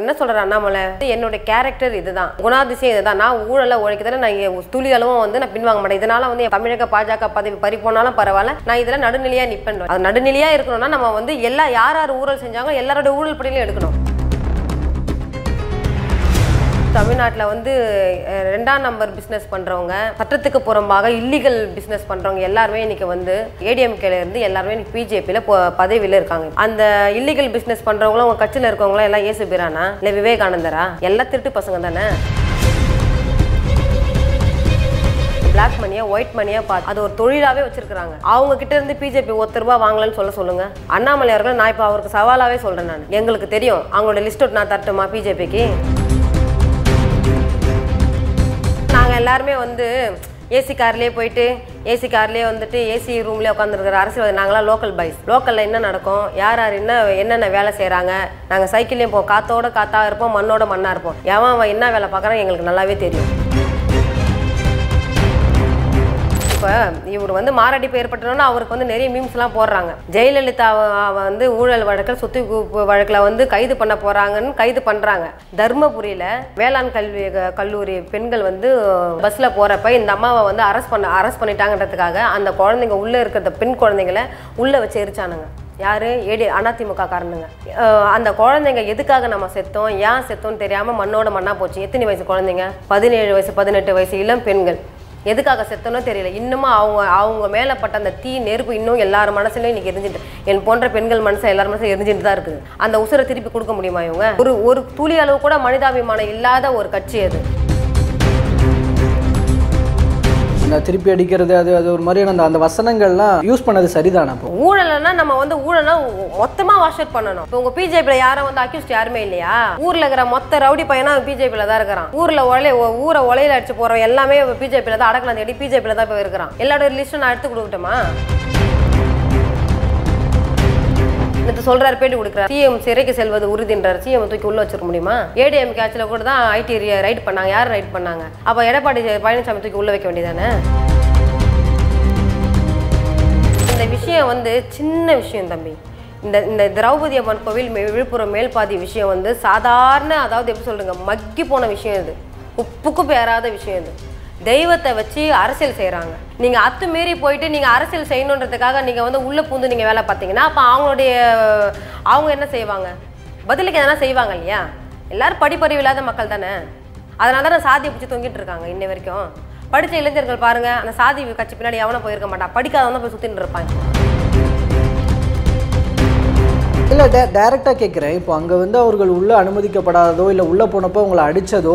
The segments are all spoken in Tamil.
என்ன சொல்றாரு அண்ணாமலை என்னோட கேரக்டர் இதுதான் குணாதிசயம் இதுதான் நான் ஊழல ஒழிக்கிறதுல நான் துளி அளவும் வந்து நான் பின்வாங்க மாட்டேன் இதனால வந்து தமிழக பாஜக பதவி பறிபோனாலும் பரவாயில்லை நான் இதெல்லாம் நடுநிலையா நிப்பேன் அது நடுநிலையா இருக்கணும்னா நம்ம வந்து எல்லா யார் யார் ஊழல் செஞ்சாங்க எல்லாரோட ஊழல் படியில எடுக்கணும் தமிழ்நாட்டுல வந்து ரெண்டாம் நம்பர் பிசினஸ் பண்றவங்க சட்டத்துக்கு புறம்பாக இல்லீகல் பிசினஸ் பண்றவங்க எல்லாரும் இன்னைக்கு வந்து ADMK ல இருந்து எல்லாரும் இன்னைக்கு BJP ல பதவியில இருக்காங்க அந்த இல்லீகல் பிசினஸ் பண்றவங்க அவங்க கட்சில இருக்கவங்க எல்லாம் இயேசுபிரானா இல்ல விவேகானந்தரா எல்லா திருட்டு பசங்க தானே பிளாக் மணியா ஒயிட் மணியா பார்த்து அது ஒரு தொழிலாவே வச்சிருக்காங்க அவங்க கிட்ட இருந்து BJP 1 ரூபாய் வாங்கலன்னு சொல்ல சொல்லுங்க அண்ணாமலை அவர்கள் நான் இப்ப அவருக்கு சவாலாவே சொல்றேன் நான் உங்களுக்கு தெரியும் அவங்களோட லிஸ்ட் அவுட் நான் தரட்டுமா BJPக்கு எல்லாரும் வந்து ஏசி கார்லயே போயிட்டு ஏசி கார்லயே வந்துட்டு ஏசி ரூம்லயே உட்கார்ந்திருக்கிற அரசியல்வாதி நாங்களா லோக்கல் பாய்ஸ் லோக்கல்ல என்ன நடக்கும் யார் யார் என்ன என்னென்ன வேலை செய்யறாங்க நாங்க சைக்கிள்லயே போவோம் காத்தோட காத்தா இருப்போம் மண்ணோட மண்ணா இருப்போம் எவன் என்ன வேலை பார்க்கறான் எங்களுக்கு நல்லாவே தெரியும் இப்ப இவர் வந்து மாரடைப்பு ஏற்பட்டனால அவருக்கு வந்து நிறைய மீம்ஸ் எல்லாம் போடுறாங்க ஜெயலலிதா வந்து ஊழல் வழக்கில் சொத்து வழக்கில் வந்து கைது பண்ண போறாங்கன்னு கைது பண்றாங்க தர்மபுரியில வேளாண் கல்வி கல்லூரி பெண்கள் வந்து பஸ்ல போறப்ப இந்த அம்மாவை வந்து அரஸ்ட் பண்ணிட்டாங்கன்றதுக்காக அந்த குழந்தைங்க உள்ள இருக்கிற பெண் குழந்தைங்களை உள்ள வச்சு எரிச்சானுங்க யாரு ஏடி அதிமுக காரணங்க அந்த குழந்தைங்க எதுக்காக நம்ம செத்தோம் ஏன் செத்தோம்னு தெரியாம மண்ணோட மண்ணா போச்சு எத்தனை வயசு குழந்தைங்க 17 வயசு 18 வயசு இளம் பெண்கள் எதுக்காக செத்தனோ தெரியல இன்னுமா அவங்க அவங்க மேலப்பட்ட அந்த தீ நெருப்பு இன்னும் எல்லார் மனசுலையும் இன்னைக்கு எரிஞ்சிட்டு என் போன்ற பெண்கள் மனசை எல்லார் மனசும் எரிஞ்சிட்டு தான் இருக்குது அந்த உசுரை திருப்பி கொடுக்க முடியுமா இவங்க ஒரு துளி அளவு கூட மனிதாபிமானம் இல்லாத ஒரு கட்சி அது அந்த திருப்பி அடிக்கிறது அது அது ஒரு மாதிரியான அந்த அந்த வசனங்கள்லாம் யூஸ் பண்ணது சரிதானா இப்போ ஊழல்னா நம்ம வந்து ஊழல்னா மொத்தமா வாஷ் அவுட் பண்ணணும் இப்போ உங்க BJP ல யாரோ வந்து அக்யூஸ்ட் யாருமே இல்லையா ஊர்ல இருக்கிற மொத்த ரவுடி பையனா BJP ல தான் இருக்கிறான் ஊர்ல ஊரை ஒலையில அடிச்சு போறோம் எல்லாமே BJP ல தான் அடக்கலாம் தேடி BJP ல தான் போய் இருக்கிறான் எல்லாரோட லிஸ்ட் நான் எடுத்து கொடுக்கட்டுமா நேத்து சொல்றாரு பேட்டி கொடுக்குறாரு சிஎம் சிறைக்கு செல்வது உறுதின்றார் சிஎம் தூக்கி உள்ள வச்சிருக்க முடியுமா ADMK ஆட்சியில கூட தான் ஐடி ரைட் பண்ணாங்க யார் ரைட் பண்ணாங்க அப்ப எடப்பாடி பழனிசாமி தூக்கி உள்ள வைக்க வேண்டியதானே இந்த விஷயம் வந்து சின்ன விஷயம் தம்பி இந்த இந்த திரௌபதி அம்மன் கோவில் விழுப்புரம் மேல்பாதி விஷயம் வந்து சாதாரண அதாவது எப்படி சொல்றீங்க மக்கி போன விஷயம் இது உப்புக்கு பேராத விஷயம் இது தெய்வத்தை வச்சு அரசியல் செய்யறாங்க நீங்க அத்துமீறி போயிட்டு நீங்க அரசியல் செய்யணுன்றதுக்காக நீங்க வந்து உள்ள பூந்து நீங்க வேலை பார்த்தீங்கன்னா அப்ப அவங்க என்ன செய்வாங்க பதிலுக்கு எதனா செய்வாங்க இல்லையா எல்லாரும் படிப்பறிவு இல்லாத மக்கள் தானே அதனாலதான் சாதியை பிடிச்சி தொங்கிட்டு இருக்காங்க இன்ன வரைக்கும் படிச்ச இளைஞர்கள் பாருங்க அந்த சாதி கட்சி பின்னாடி எவனும் போயிருக்க மாட்டான் படிக்காதவன போய் சுத்தின்னு இருப்பாங்க இல்லை டைரெக்டாக கேட்குறேன் இப்போ அங்கே வந்து அவர்கள் உள்ளே அனுமதிக்கப்படாததோ இல்லை உள்ளே போனப்போ அவங்களை அடித்ததோ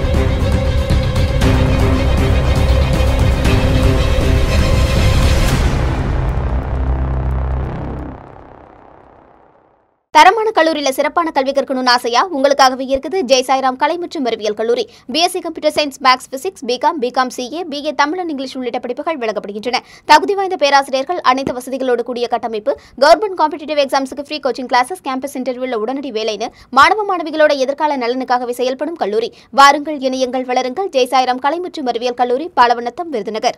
தரமான கல்லூரியில் சிறப்பான கல்வி கற்கணும்னு ஆசையா உங்களுக்காகவே இருக்குது ஜெய் சாய்ராம் கலை மற்றும் அறிவியல் கல்லூரி BSc computer science maths physics BCom BCom CA BA Tamil English உள்ளிட்ட படிப்புகள் வழங்கப்படுகின்றன தகுதி வாய்ந்த பேராசிரியர்கள் அனைத்து வசதிகளோடு கூடிய கட்டமைப்பு கவர்மெண்ட் காம்படிட்டிவ் எக்ஸாம்ஸுக்கு ஃப்ரீ கோச்சிங் கிளாஸஸ் கேம்பஸ் இன்டர்வியூல உடனடி வேலைன்னு மாணவ மாணவிகளோட எதிர்கால நலனுக்காகவே செயல்படும் கல்லூரி வாருங்கள் இணையங்கள் வளருங்கள் ஜெய் சாய்ராம் கலை மற்றும் அறிவியல் கல்லூரி பாலவனத்தம் விருதுநகர்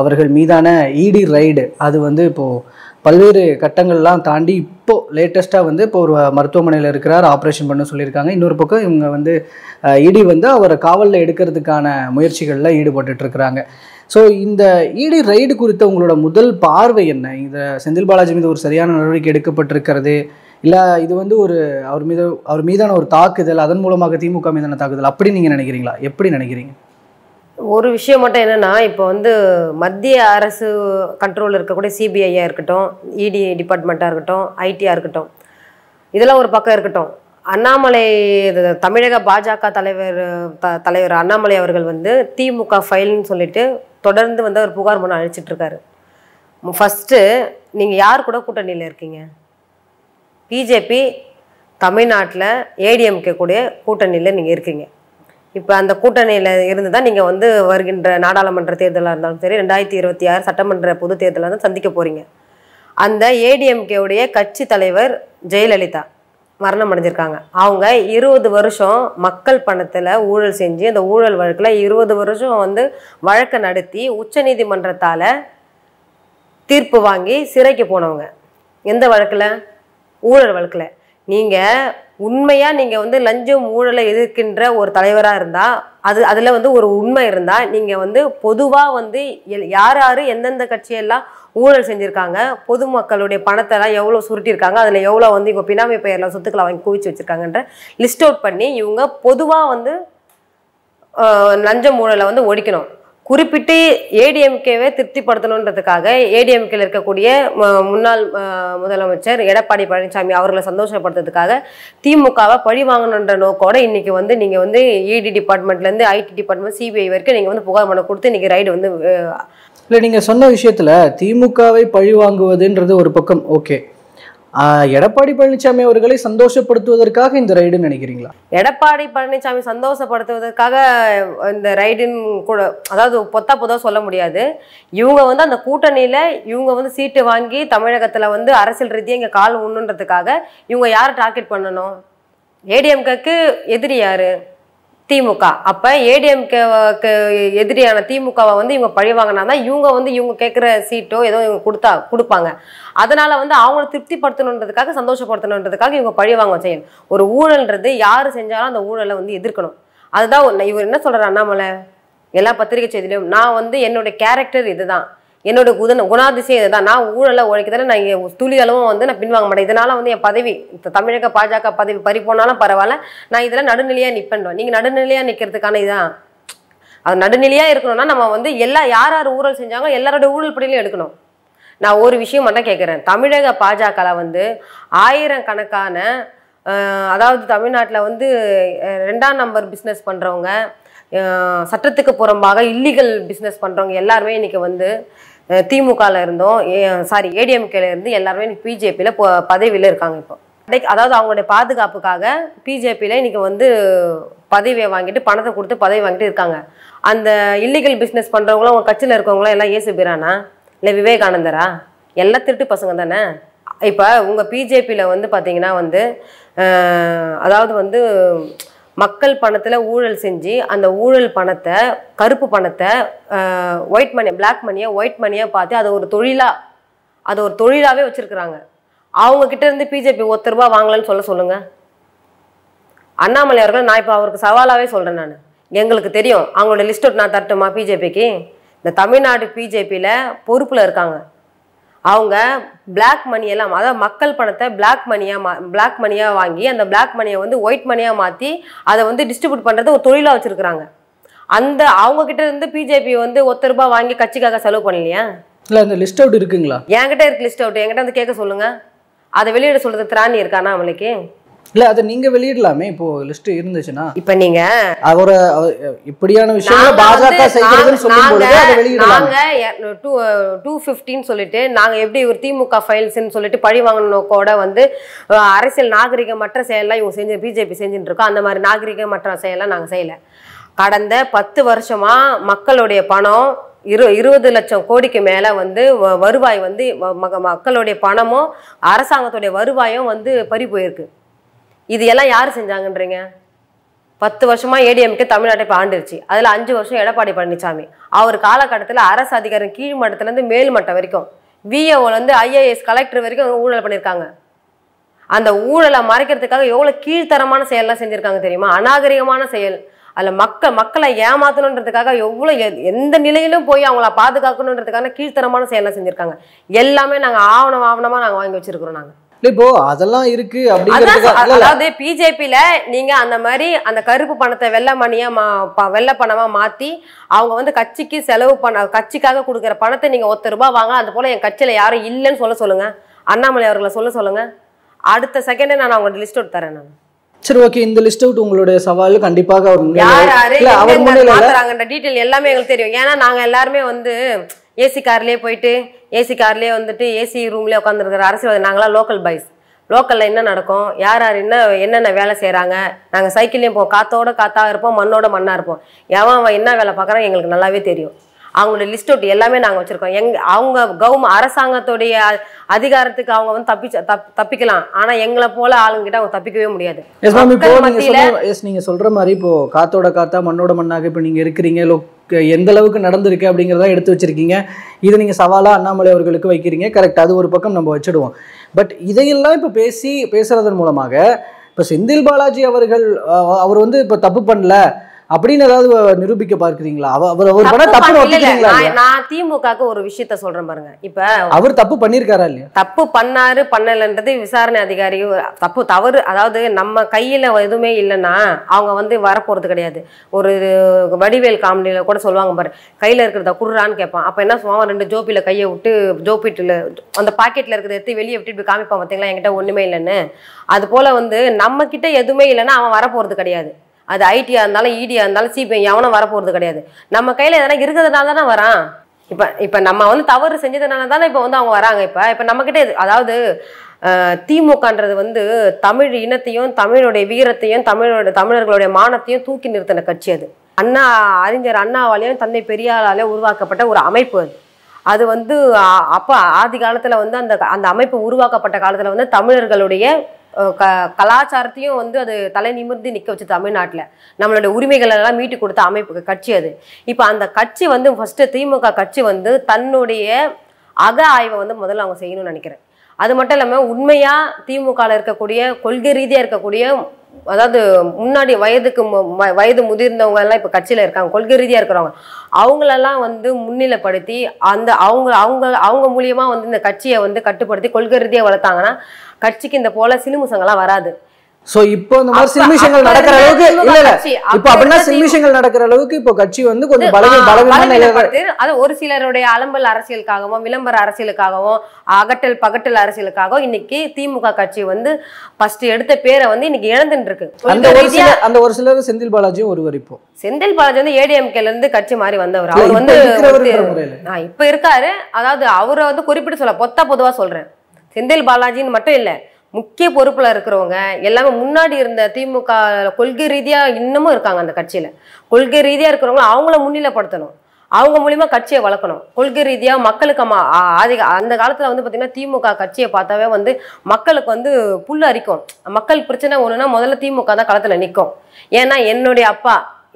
அவர்கள் மீதான ED ரைடு, அது வந்து இப்போது பல்வேறு கட்டங்கள்லாம் தாண்டி இப்போது லேட்டஸ்ட்டாக வந்து இப்போ ஒரு மருத்துவமனையில் இருக்கிறார், ஆப்ரேஷன் பண்ண சொல்லியிருக்காங்க. இன்னொரு பக்கம் இவங்க வந்து ED வந்து அவரை காவலில் எடுக்கிறதுக்கான முயற்சிகளில் ஈடுபட்டுருக்கிறாங்க. ஸோ இந்த ED ரைடு குறித்த உங்களோட முதல் பார்வை என்ன? இந்த செந்தில் பாலாஜி மீது ஒரு சரியான நடவடிக்கை எடுக்கப்பட்டிருக்கிறது இல்லை, இது வந்து ஒரு அவர் மீதான ஒரு தாக்குதல், அதன் மூலமாக திமுக மீதான தாக்குதல் அப்படி நீங்கள் நினைக்கிறீங்களா? எப்படி நினைக்கிறீங்க? ஒரு விஷயம் மட்டும் என்னென்னா, இப்போ வந்து மத்திய அரசு கண்ட்ரோலில் இருக்கக்கூடிய CBI-யாக இருக்கட்டும், ED டிபார்ட்மெண்ட்டாக இருக்கட்டும், IT-யாக இருக்கட்டும், இதெல்லாம் ஒரு பக்கம் இருக்கட்டும். அண்ணாமலை தமிழக பாஜக தலைவர் அண்ணாமலை அவர்கள் வந்து திமுக ஃபைல்னு சொல்லிட்டு தொடர்ந்து வந்து அவர் புகார் மனு அளிச்சிட்டு இருக்காரு. ஃபர்ஸ்ட்டு நீங்கள் யார் கூட கூட்டணியில் இருக்கீங்க? பிஜேபி தமிழ்நாட்டில் ஏடிஎம்கே கூட கூட்டணியில் நீங்கள் இருக்கீங்க. இப்போ அந்த கூட்டணியில் இருந்து தான் நீங்கள் வந்து வருகின்ற நாடாளுமன்ற தேர்தலாக இருந்தாலும் சரி 2026 சட்டமன்ற பொது தேர்தலாக தான் சந்திக்க போகிறீங்க. அந்த ஏடிஎம்கேவுடைய கட்சி தலைவர் ஜெயலலிதா மரணம் அடைஞ்சிருக்காங்க. அவங்க 20 வருஷம் மக்கள் பணத்தில் ஊழல் செஞ்சு அந்த ஊழல் வழக்கில் 20 வருஷம் வந்து வழக்கை நடத்தி உச்சநீதிமன்றத்தால் தீர்ப்பு வாங்கி சிறைக்கு போனவங்க. எந்த வழக்கில்? ஊழல் வழக்கில். நீங்கள் உண்மையாக நீங்கள் வந்து லஞ்சம் ஊழலை எதிர்க்கின்ற ஒரு தலைவராக இருந்தால் அதில் வந்து ஒரு உண்மை இருந்தால் நீங்கள் வந்து பொதுவாக வந்து யார் யார் எந்தெந்த கட்சியெல்லாம் ஊழல் செஞ்சுருக்காங்க, பொதுமக்களுடைய பணத்தெல்லாம் எவ்வளோ சுருட்டியிருக்காங்க, அதில் எவ்வளோ வந்து இப்போ பினாமி பெயரில் சொத்துக்களை வாங்கி குவிச்சு வச்சுருக்காங்கன்ற லிஸ்ட் அவுட் பண்ணி இவங்க பொதுவாக வந்து லஞ்சம் ஊழலை வந்து ஒழிக்கணும். குறிப்பிட்டு ஏடிஎம்கேவை திருப்திப்படுத்தணுன்றதுக்காக ஏடிஎம்கேல இருக்கக்கூடிய முன்னாள் முதலமைச்சர் எடப்பாடி பழனிசாமி அவர்களை சந்தோஷப்படுத்துறதுக்காக திமுகவை பழி வாங்கணுன்ற நோக்கோட இன்னைக்கு வந்து நீங்கள் வந்து இடி டிபார்ட்மெண்ட்லேருந்து ஐடி டிபார்ட்மெண்ட் சிபிஐ வரைக்கும் நீங்கள் வந்து புகார் மனு கொடுத்து இன்னைக்கு ரைடு வந்து இல்லை. நீங்கள் சொன்ன விஷயத்தில் திமுகவை பழி வாங்குவதுன்றது ஒரு பக்கம் ஓகே, எடப்பாடி பழனிசாமி அவர்களை சந்தோஷப்படுத்துவதற்காக இந்த ரைடுன்னு நினைக்கிறீங்களா? எடப்பாடி பழனிசாமி சந்தோஷப்படுத்துவதற்காக இந்த ரைடுன்னு கூட அதாவது பொத்தா பொதுவாக சொல்ல முடியாது. இவங்க வந்து அந்த கூட்டணியில் இவங்க வந்து சீட்டு வாங்கி தமிழகத்தில் வந்து அரசியல் ரீதியாக இங்கே கால் உண்ணுன்றதுக்காக இவங்க யாரை டார்கெட் பண்ணணும்? ஏடிஎம்கேக்கு எதிரி யார்? திமுக. அப்போ ஏடிஎம்கேவுக்கு எதிரியான திமுகவை வந்து இவங்க பழிவாங்கன்னா தான் இவங்க வந்து இவங்க கேட்குற சீட்டோ ஏதோ இவங்க கொடுப்பாங்க. அதனால் வந்து அவங்கள திருப்திப்படுத்தணுன்றதுக்காக சந்தோஷப்படுத்தணுன்றதுக்காக இவங்க பழிவாங்க செய்யணும். ஒரு ஊழல்ன்றது யார் செஞ்சாலும் அந்த ஊழலை வந்து எதிர்க்கணும். அதுதான் இவர் என்ன சொல்கிறார் அண்ணாமலை எல்லா பத்திரிகை செய்திலையும், நான் வந்து என்னுடைய கேரக்டர் இது தான், என்னோட குணாதிசயம் இதுதான், நான் ஊழலை உழைக்கதானே நான் இங்கே துளியளவும் வந்து நான் பின்வாங்க மாட்டேன், இதனால் வந்து என் பதவி தமிழக பாஜக பதவி பறி போனாலும் பரவாயில்ல, நான் இதெல்லாம் நடுநிலையாக நிற்பேன். நீங்கள் நடுநிலையாக நிற்கிறதுக்கான இதான் அது. நடுநிலையாக இருக்கணும்னா நம்ம வந்து எல்லா யார் யார் ஊழல் செஞ்சாங்க எல்லாரோட ஊழல் படியிலையும் எடுக்கணும். நான் ஒரு விஷயம் மட்டும் கேட்குறேன், தமிழக பாஜகவில் வந்து 1000 கணக்கான அதாவது தமிழ்நாட்டில் வந்து 2ஆம் நம்பர் பிஸ்னஸ் பண்ணுறவங்க, சட்டத்துக்கு புறம்பாக இல்லீகல் பிஸ்னஸ் பண்ணுறவங்க எல்லாருமே இன்றைக்கி வந்து திமுகவில் இருந்தோம் சாரி ஏடிஎம்கேல இருந்து எல்லாருமே இன்னைக்கு பிஜேபியில் பதவியில் இருக்காங்க. இப்போ அதாவது அவங்களுடைய பாதுகாப்புக்காக பிஜேபியில் இன்றைக்கி வந்து பதவியை வாங்கிட்டு பணத்தை கொடுத்து பதவி வாங்கிட்டு இருக்காங்க. அந்த இல்லீகல் பிஸ்னஸ் பண்ணுறவங்களும் அவங்க கட்சியில் இருக்கவங்களாம் எல்லாம் ஏசுபிரானா இல்லை விவேகானந்தரா? எல்லாம் திருட்டு பசங்க தானே. இப்போ உங்கள் பிஜேபியில் வந்து பார்த்தீங்கன்னா வந்து அதாவது வந்து மக்கள் பணத்தில் ஊழல் செஞ்சு அந்த ஊழல் பணத்தை கருப்பு பணத்தை ஒயிட் மணி பிளாக் மணியை ஒயிட் மணியாக பார்த்து அது ஒரு தொழிலாகவே வச்சுருக்குறாங்க. அவங்கக்கிட்ட இருந்து பிஜேபி 1 ரூபா வாங்கலன்னு சொல்லுங்கள் அண்ணாமலை அவர்கள். நான் இப்போ அவருக்கு சவாலாகவே சொல்கிறேன், நான் எங்களுக்கு தெரியும் அவங்களோட லிஸ்ட் அவுட் நான் தரட்டுமா பிஜேபிக்கு? இந்த தமிழ்நாடு பிஜேபியில் பொறுப்பில் இருக்காங்க அவங்க பிளாக் மணியெல்லாம் அதாவது மக்கள் பணத்தை பிளாக் மணியாக வாங்கி அந்த பிளாக் மணியை வந்து ஒயிட் மணியாக மாற்றி அதை வந்து டிஸ்ட்ரிபியூட் பண்ணுறது ஒரு தொழிலாக வச்சுருக்குறாங்க. அந்த அவங்கக்கிட்ட இருந்து பிஜேபி வந்து 1 ரூபா வாங்கி கட்சிக்காக செலவு பண்ணலையா? இல்லை அந்த லிஸ்ட் அவுட் இருக்குங்களா? என்கிட்ட இருக்குது லிஸ்ட் அவுட், என்கிட்ட வந்து கேட்க சொல்லுங்கள். அதை வெளியிட சொல்கிறது திராணி இருக்கானா அவளுக்கு? இல்லை அதை நீங்கள் வெளியிடலாமே இப்போது லிஸ்ட் இருந்துச்சுன்னா. இப்போ நீங்கள் அவரை இப்படியான விஷயம் பாஜக செய்கிறதுன்னு சொல்லிட்டு நாங்கள் எப்படி ஒரு திமுக ஃபைல்ஸ்ன்னு சொல்லிட்டு பழி வாங்கினோக்கோட வந்து அரசியல் நாகரிகமற்ற செயலாம் இவங்க செஞ்சு பிஜேபி செஞ்சுட்டு இருக்கோம். அந்த மாதிரி நாகரிகமற்ற செயலாம் நாங்கள் செய்யலை. கடந்த 10 வருஷமாக மக்களுடைய பணம் 20 லட்சம் கோடிக்கு மேலே வந்து வருவாய் வந்து மக்களுடைய பணமும் அரசாங்கத்துடைய வருவாயும் வந்து பறி போயிருக்கு. இது எல்லாம் யார் செஞ்சாங்கன்றீங்க? 10 வருஷமாக ஏடிஎம்கே தமிழ்நாட்டை இப்போ ஆண்டுருச்சு. அதில் 5 வருஷம் எடப்பாடி பழனிசாமி. அவர் காலகட்டத்தில் அரசு அதிகாரம் கீழ் மட்டத்திலேருந்து மேல் மட்டம் வரைக்கும் விஏஓலேருந்து ஐஏஎஸ் கலெக்டர் வரைக்கும் ஊழல் பண்ணியிருக்காங்க. அந்த ஊழலை மறைக்கிறதுக்காக எவ்வளோ கீழ்த்தரமான செயல்லாம் செஞ்சுருக்காங்க தெரியுமா? அநாகரிகமான செயல். அதில் மக்களை ஏமாற்றணுன்றதுக்காக எவ்வளோ எந்த நிலையிலும் போய் அவங்கள பாதுகாக்கணுன்றதுக்கான கீழ்த்தரமான செயலாம் செஞ்சுருக்காங்க. எல்லாமே நாங்கள் ஆவணமாக நாங்கள் வாங்கி வச்சுருக்குறோம். நாங்கள் அதெல்லாம் இருக்கு அதாவது பிஜேபியில நீங்க அந்த மாதிரி அந்த கருப்பு பணத்தை வெள்ள பணமா மாத்தி அவங்க வந்து கட்சிக்கு செலவு பண்ண கட்சிக்காக கொடுக்குற பணத்தை நீங்க 1 ரூபா வாங்க, அது போல என் கட்சியில யாரும் இல்லைன்னு சொல்ல சொல்லுங்க அண்ணாமலை அவர்களை. சொல்லுங்க அடுத்த செகண்ட் நான் உங்களுக்கு லிஸ்ட் அவுட் தரேன் நான். சரி ஓகே, இந்த லிஸ்ட் அவுட் உங்களுடைய சவால் கண்டிப்பாக அவர் முன்னாடி மாத்துறாங்கன்ற டீடைல் எல்லாமே உங்களுக்கு தெரியும். ஏன்னா நாங்க எல்லாருமே வந்து ஏசி கார்லயே போயிட்டு ஏசி கார்லயே வந்துட்டு ஏசி ரூம்லயே உட்காந்துருக்கிற அரசியல்வாதி. நாங்களாம் லோக்கல் பாய்ஸ், லோக்கலில் என்ன நடக்கும், யார் யார் என்ன என்னென்ன வேலை செய்கிறாங்க, நாங்கள் சைக்கிள்லேயும் போவோம், காற்றோட காற்றாக இருப்போம், மண்ணோட மண்ணாக இருப்போம். எவன் அவன் என்ன வேலை பார்க்குறான் எங்களுக்கு நல்லாவே தெரியும். அவங்களோட லிஸ்ட் அவுட் எல்லாமே நாங்கள் வச்சுருக்கோம். அவங்க அரசாங்கத்துடைய அதிகாரத்துக்கு அவங்க வந்து தப்பிக்கலாம். ஆனால் எங்களை போல ஆளுங்கிட்ட அவங்க தப்பிக்கவே முடியாது. நீங்கள் சொல்கிற மாதிரி இப்போது காற்றோட காற்றா மண்ணோட மண்ணாக இப்போ நீங்கள் இருக்கிறீங்க, எந்த அளவுக்கு நடந்திருக்கு அப்படிங்கிறத எடுத்து வச்சிருக்கீங்க. இதை நீங்கள் சவாலாக அண்ணாமலை அவர்களுக்கு வைக்கிறீங்க, கரெக்ட், அது ஒரு பக்கம் நம்ம வச்சுடுவோம். பட் இதையெல்லாம் இப்போ பேசுறதன் மூலமாக இப்போ செந்தில் பாலாஜி அவர்கள் அவர் வந்து இப்போ தப்பு பண்ணல அப்படின்னு ஏதாவது நிரூபிக்க பார்க்குறீங்களா? நான் திமுகவுக்கு ஒரு விஷயத்த சொல்றேன் பாருங்க. இப்ப அவர் தப்பு பண்ணிருக்காரா இல்லையா? தப்பு பண்ணாரு பண்ணலன்றது விசாரணை அதிகாரி தப்பு தவறு. அதாவது நம்ம கையில எதுவுமே இல்லைன்னா அவங்க வந்து வரப்போறது கிடையாது. ஒரு வடிவேல் காமெடியில கூட சொல்லுவாங்க பாரு, கையில இருக்கிறத குடுறான்னு கேட்பான். அப்ப என்ன சொல்லுவாங்க, ரெண்டு ஜோப்பில கையை விட்டு ஜோப்பிட்டுல அந்த பாக்கெட்ல இருக்கிறத எடுத்து வெளியே விட்டு இப்படி காமிப்பான், பார்த்தீங்களா என்கிட்ட ஒண்ணுமே இல்லைன்னு. அது போல வந்து நம்ம கிட்ட எதுவுமே இல்லைன்னா அவன் வரப்போறது கிடையாது. அது ஐடியா இருந்தாலும் இடியா இருந்தாலும் சிபிஐ எவனும் வரப்போகிறது கிடையாது. நம்ம கையில் எதனா இருக்கிறதுனால தானே வரான். இப்போ நம்ம வந்து தவறு செஞ்சதுனால தானே இப்போ வந்து அவங்க வராங்க. இப்போ நம்மக்கிட்ட அதாவது திமுகன்றது வந்து தமிழ் இனத்தையும் தமிழுடைய வீரத்தையும் தமிழர்களுடைய மானத்தையும் தூக்கி நிறுத்தின கட்சி. அது அண்ணா அறிஞர் அண்ணாவாலையும் தந்தை பெரியாராலையும் உருவாக்கப்பட்ட ஒரு அமைப்பு. அது வந்து அப்போ ஆதி காலத்தில் வந்து அந்த அந்த அமைப்பு உருவாக்கப்பட்ட காலத்தில் வந்து தமிழர்களுடைய கலாச்சாரத்தையும் வந்து அது தலை நிமிர்ந்து நிற்க வச்சு தமிழ்நாட்டில் நம்மளுடைய உரிமைகள் எல்லாம் மீட்டு கொடுத்த அமைப்புக்கு கட்சி அது. இப்போ அந்த கட்சி வந்து ஃபஸ்ட்டு திமுக கட்சி வந்து தன்னுடைய அக ஆய்வை வந்து முதல்ல அவங்க செய்யணும்னு நினைக்கிறேன். அது மட்டும் இல்லாமல் உண்மையாக திமுகவில் இருக்கக்கூடிய கொள்கை ரீதியாக இருக்கக்கூடிய அதாவது முன்னாடி வயது முதிர்ந்தவங்க எல்லாம் இப்போ கட்சியில் இருக்காங்க, கொள்கை ரீதியாக இருக்கிறவங்க, அவங்களெல்லாம் வந்து முன்னிலைப்படுத்தி அந்த அவங்க அவங்க அவங்க மூலியமாக வந்து இந்த கட்சியை வந்து கட்டுப்படுத்தி கொள்கை ரீதியாக வளர்த்தாங்கன்னா கட்சிக்கு இந்த போல சிலுமுசங்கள்லாம் வராது. சோ இப்போ இந்த மாதிரி சில்மிஷங்கள் நடக்கிற அளவுக்கு இல்ல இல்ல இப்போ அப்படினா சில்மிஷங்கள் நடக்கிற அளவுக்கு இப்போ கட்சி வந்து கொஞ்சம் பலவீனமா அது ஒரு சிலருடைய அலம்பல் அரசியலுக்காகவும் விளம்பர அரசியலுக்காகவும் அகட்டல் பகட்டல் அரசியலுக்காகவும் இன்னைக்கு திமுக கட்சி வந்து ஃபர்ஸ்ட் எடுத்த பேரை வந்து இன்னைக்கு இழந்துட்டு இருக்கு. அந்த ஒரு சிலர் செந்தில் பாலாஜியும் ஒருவர். இப்போ செந்தில் பாலாஜி வந்து ஏடிஎம்கேல இருந்து கட்சி மாறி வந்தவர். அவர் வந்து இப்ப இருக்காரு. அதாவது அவரை வந்து குறிப்பிட்டு பொத்த பொதுவா சொல்றேன், செந்தில் பாலாஜின்னு மட்டும் இல்லை, முக்கிய பொறுப்பில் இருக்கிறவங்க எல்லாமே முன்னாடி இருந்த திமுக கொள்கை ரீதியாக இன்னமும் இருக்காங்க. அந்த கட்சியில் கொள்கை ரீதியாக இருக்கிறவங்க அவங்கள முன்னிலைப்படுத்தணும், அவங்க மூலிமா கட்சியை வளர்க்கணும். கொள்கை ரீதியாக மக்களுக்கு அந்த காலத்தில் வந்து பார்த்திங்கன்னா திமுக கட்சியை பார்த்தாவே வந்து மக்களுக்கு வந்து புல் அரிக்கும். மக்கள் பிரச்சனை ஒன்றுனா முதல்ல திமுக தான் களத்தில் நிற்கும். ஏன்னா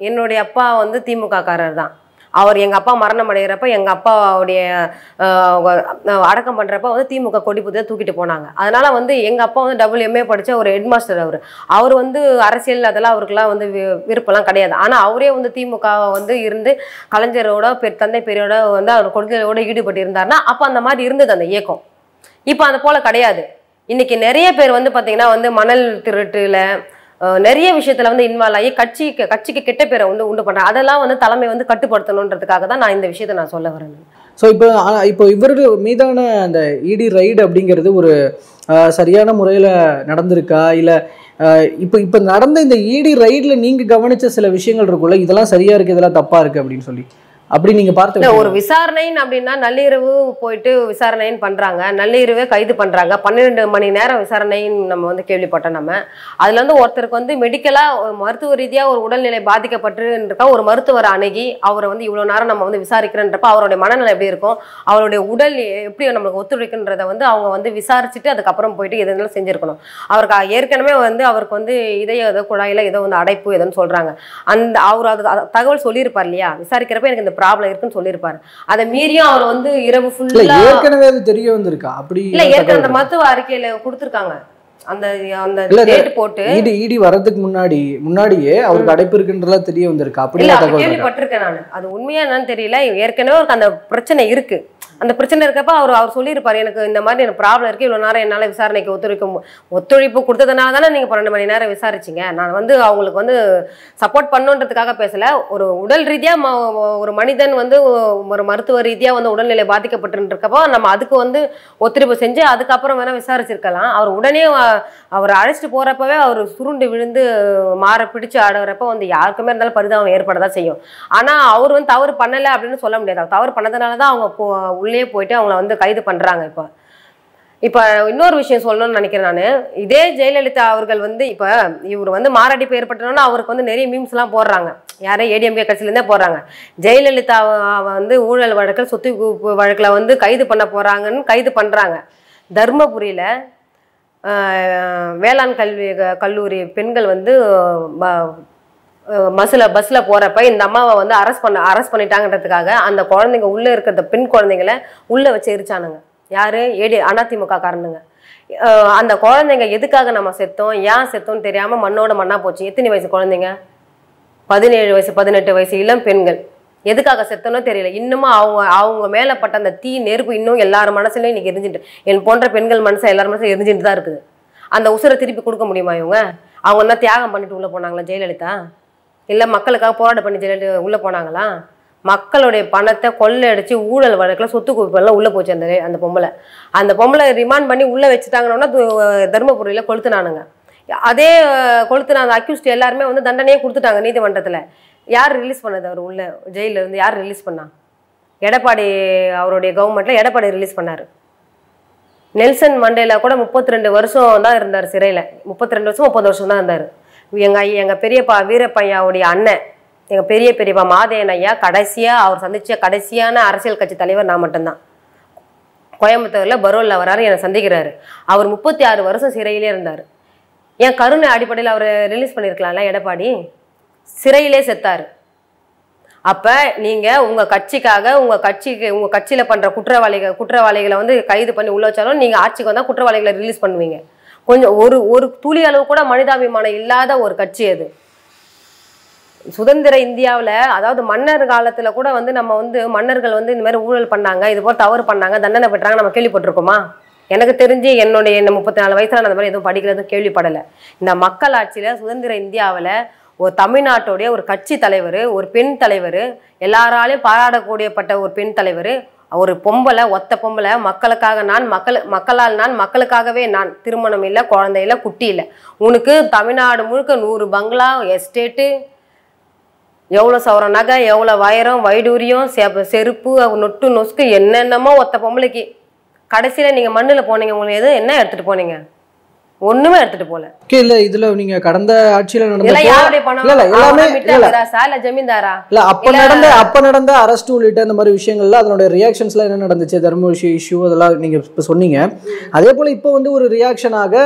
என்னுடைய அப்பா வந்து திமுகக்காரர் தான். அவர் எங்கள் அப்பா மரணம் அடைகிறப்ப எங்கள் அப்பாவுடைய அடக்கம் பண்ணுறப்ப வந்து திமுக கொடி புதிதாக தூக்கிட்டு போனாங்க. அதனால் வந்து எங்கள் அப்பா வந்து WMA படித்த ஒரு ஹெட்மாஸ்டர். அவர் வந்து அரசியல் அதெல்லாம் அவருக்குலாம் வந்து விருப்பம்லாம் கிடையாது. ஆனால் அவரே வந்து திமுகவை வந்து இருந்து கலைஞரோட தந்தை பெரியோட வந்து அவர் கொள்கையோடு ஈடுபட்டு இருந்தார்னா அப்போ அந்த மாதிரி இருந்தது அந்த இயக்கம். இப்போ அந்த போல் கிடையாது. இன்றைக்கி நிறைய பேர் வந்து பார்த்திங்கன்னா வந்து மணல் திருட்டில் நிறைய விஷயத்துல வந்து இன்வால்வ் ஆகி கட்சிக்கு கெட்ட பேரை வந்து உண்டு பண்றாங்க. அதெல்லாம் வந்து தலைமை வந்து கட்டுப்படுத்தணுன்றதுக்காக தான் நான் இந்த விஷயத்தை நான் சொல்ல வரேன். ஸோ இப்போ இவரு மீதான அந்த இடி ரைடு அப்படிங்கிறது ஒரு சரியான முறையில் நடந்திருக்கா இல்லை? இப்போ நடந்த இந்த இடி ரைட்ல நீங்க கவனிச்ச சில விஷயங்கள் இருக்குல்ல, இதெல்லாம் சரியா இருக்கு இதெல்லாம் தப்பா இருக்கு அப்படின்னு சொல்லி அப்படி நீங்க பார்த்து ஒரு விசாரணைன்னு அப்படின்னா நள்ளிரவு போயிட்டு விசாரணைன்னு பண்றாங்க, நள்ளிரவே கைது பண்றாங்க. 12 மணி நேரம் விசாரணைன்னு நம்ம வந்து கேள்விப்பட்டோம். நம்ம அதுல வந்து ஒருத்தருக்கு வந்து மெடிக்கலா மருத்துவ ரீதியா ஒரு உடல்நிலை பாதிக்கப்பட்டுருக்கா, ஒரு மருத்துவர் அணுகி அவரை வந்து இவ்வளவு நேரம் நம்ம வந்து விசாரிக்கிறன்றப்ப அவருடைய மனநிலை எப்படி இருக்கும், அவருடைய உடல் எப்படி நம்மளுக்கு ஒத்துழைக்குன்றத வந்து அவங்க வந்து விசாரிச்சுட்டு அதுக்கப்புறம் போயிட்டு எதுனாலும் செஞ்சிருக்கணும். அவருக்கு ஏற்கனவே வந்து அவருக்கு வந்து இதய ஏதோ குழாயில ஏதோ வந்து அடைப்பு எதுன்னு சொல்றாங்க. அந்த அவர் அது தகவல் சொல்லியிருப்பார் இல்லையா, விசாரிக்கிறப்ப எனக்கு இந்த ப்ராப்ளம் இருக்குன்னு சொல்லியிருப்பாரு. அதை மீறியும் அவர் வந்து இரவு ஃபுல்லா ஏற்கனவே தெரிய வந்திருக்கா அப்படி இல்ல, ஏற்கனவே அந்த மருத்துவ அறிக்கையில கொடுத்துருக்காங்க. அந்த அந்த டேட் போட்டு இடி வரதுக்கு முன்னாடியே அவருக்கு அடைப்பு இருக்குன்றதா தெரிய வந்திருக்கா அப்படி கேள்விப்பட்டிருக்கேன் நான். அது உண்மையா என்னன்னு தெரியல. ஏற்கனவே அவருக்கு அந்த பிரச்சனை இருக்கு. அந்த பிரச்சனை இருக்கப்ப அவர் அவர் சொல்லிருப்பார் எனக்கு இந்த மாதிரி எனக்கு ப்ராப்ளம் இருக்கு இவ்வளவு நேரம் என்னால விசாரணைக்கு ஒத்துழைப்பு கொடுத்ததனால தான நீங்க 12 மணி நேரம் விசாரிச்சீங்க நான் வந்து அவங்களுக்கு வந்து சப்போர்ட் பண்ணனும்ன்றதுக்காக பேசல ஒரு உடல் ரீதியா ஒரு மனிதன் வந்து ஒரு மருத்துவ ரீதியா வந்து உடல்நிலை பாதிக்கப்பட்டிருக்கப்ப நம்ம அதுக்கு வந்து ஒத்துழைப்பு செஞ்சு அதுக்கு அப்புறம் வேணா விசாரிச்சிருக்கலாம் அவர் உடனே அவர் அழைச்சிட்டு போறப்பவே அவர் சுருண்டு விழுந்து மாற பிடிச்சு ஆடறப்ப வந்து யாருக்குமே இருந்தால பரிதாபம் ஏற்பட தான் செய்யும் ஆனா அவர் வந்து தவறு பண்ணல அப்படினு சொல்ல முடியாது தவறு பண்ணதனால தான் அவங்க உள்ளே போய்ட்டு அவங்களை வந்து கைது பண்றாங்க இப்ப இப்ப இன்னொரு விஷயம் சொல்லணும்னு நினைக்கிறேன் நானு இதே ஜெயலலிதா அவர்கள் வந்து இப்ப இவர் வந்து மாரடைப்பு ஏற்பட்டனால அவருக்கு வந்து நிறைய மீம்ஸ் எல்லாம் போடுறாங்க யாரே ஏடிஎம்கே கட்சியில இருந்தே போடுறாங்க ஜெயலலிதா வந்து ஊழல் வழக்கில் சொத்து வழக்குல வந்து கைது பண்ண போறாங்கன்னு கைது பண்றாங்க தர்மபுரியில வேளாண் கல்லூரி பெண்கள் வந்து பஸ்ல போறப்ப இந்த அம்மாவை வந்து அரெஸ்ட் பண்ணிட்டாங்கன்றதுக்காக அந்த குழந்தைங்க உள்ள இருக்கிற பெண் குழந்தைங்களை உள்ள வச்சு எரிச்சானுங்க யாரு ஏடி அதிமுக காரணங்க அந்த குழந்தைங்க எதுக்காக நம்ம செத்தோம் ஏன் செத்தோம்னு தெரியாம மண்ணோட மண்ணா போச்சு எத்தனை வயசு குழந்தைங்க 17 வயசு 18 வயசு இளம் பெண்கள் எதுக்காக செத்தனோ தெரியல இன்னுமா அவங்க அவங்க மேலப்பட்ட அந்த தீ நெருப்பு இன்னும் எல்லாரும் மனசுலயும் இன்னைக்கு எரிஞ்சிட்டு என் போன்ற பெண்கள் மனசு எல்லாரும் மனசுல எரிஞ்சிட்டு தான் இருக்குது அந்த உசுரை திருப்பி கொடுக்க முடியுமா இவங்க அவங்க என்ன தியாகம் பண்ணிட்டு உள்ள போனாங்களா ஜெயலலிதா இல்ல மக்களுக்காக போராட பண்ணி ஜெயலலிதா உள்ள போனாங்களா மக்களுடைய பணத்தை கொள்ளை அடிச்சு ஊழல் வழக்குல சொத்து குவிப்பெல்லாம் உள்ள போச்சு அந்த பொம்பளை ரிமாண்ட் பண்ணி உள்ள வச்சுட்டாங்கன்னா தர்மபுரியில கொளுத்துனானுங்க அதே கொளுத்துன அந்த அக்யூஸ்ட் எல்லாருமே வந்து தண்டனையே கொடுத்துட்டாங்க நீதிமன்றத்துல யார் ரிலீஸ் பண்ணது அவர் உள்ள ஜெயில இருந்து யார் ரிலீஸ் பண்ணா எடப்பாடி அவருடைய கவர்மெண்ட்ல எடப்பாடி ரிலீஸ் பண்ணாரு நெல்சன் மண்டேலா கூட 32 வருஷம் தான் இருந்தார் சிறையில 32 வருஷம் 30 வருஷம் தான் இருந்தாரு எங்க பெரியப்பா வீரப்பையாவுடைய அண்ணன் எங்க பெரியப்பா மாதேவன் ஐயா கடைசியா அவர் சந்திச்ச கடைசியான அரசியல் கட்சி தலைவர் நான் மட்டும்தான் கோயம்புத்தூர்ல பரோல்ல வராரு என்னை சந்திக்கிறாரு அவர் 36 வருஷம் சிறையிலே இருந்தார் என் கருணை அடிப்படையில் அவர் ரிலீஸ் பண்ணியிருக்கலாம்ல எடப்பாடி சிறையிலே செத்தாரு அப்ப நீங்க உங்க கட்சிக்காக உங்க கட்சியில பண்ற குற்றவாளிகளை வந்து கைது பண்ணி உள்ள வச்சாலும் நீங்க ஆட்சிக்கு வந்தா குற்றவாளிகளை ரிலீஸ் பண்ணுவீங்க கொஞ்சம் ஒரு துளி அளவு கூட மனிதாபிமானம் இல்லாத ஒரு கட்சி அது சுதந்திர இந்தியாவில் அதாவது மன்னர் காலத்துல கூட வந்து நம்ம வந்து மன்னர்கள் வந்து இந்த மாதிரி ஊழல் பண்ணாங்க இது போல தவறு பண்ணாங்க தண்டனை பெற்றாங்க நம்ம கேள்விப்பட்டிருக்கோமா எனக்கு தெரிஞ்சு என்னுடைய 34 வயசுல அந்த மாதிரி எதுவும் படிக்கிறதும் கேள்விப்படலை இந்த மக்களாட்சியில சுதந்திர இந்தியாவில் ஒரு தமிழ்நாட்டோடைய ஒரு கட்சி தலைவர் ஒரு பெண் தலைவர் எல்லாராலையும் பாராடக்கூடியப்பட்ட ஒரு பெண் தலைவர் ஒரு பொம்பளை ஒத்த பொம்பளை மக்களுக்காக நான் மக்களால் நான் மக்களுக்காகவே நான் திருமணம் இல்லை குழந்தை இல்லை குட்டி இல்லை உனக்கு தமிழ்நாடு முழுக்க 100 பங்களா எஸ்டேட்டு எவ்வளோ சவர நகை எவ்வளோ வயரம் வைடூரியம் செருப்பு நொட்டு நொசுக்கு என்னென்னமோ ஒத்த பொம்பளைக்கு கடைசியில் நீங்கள் மண்ணில் போனீங்க உங்களுக்கு எது என்ன எடுத்துகிட்டு போனீங்க ஒண்ணுமே எடுத்துட்டு போல இல்ல இதுல நீங்க கடந்த ஆட்சியில நடந்த அரஸ்ட் உள்ளிட்ட இந்த மாதிரி விஷயங்கள்ல அதனுடைய ரியாக்ஷன்ஸ்ல என்ன நடந்துச்சு தர்மபுரி இஷ்யூ அதெல்லாம் நீங்க இப்ப சொன்னீங்க அதே போல இப்ப வந்து ஒரு ரியாக்ஷனாக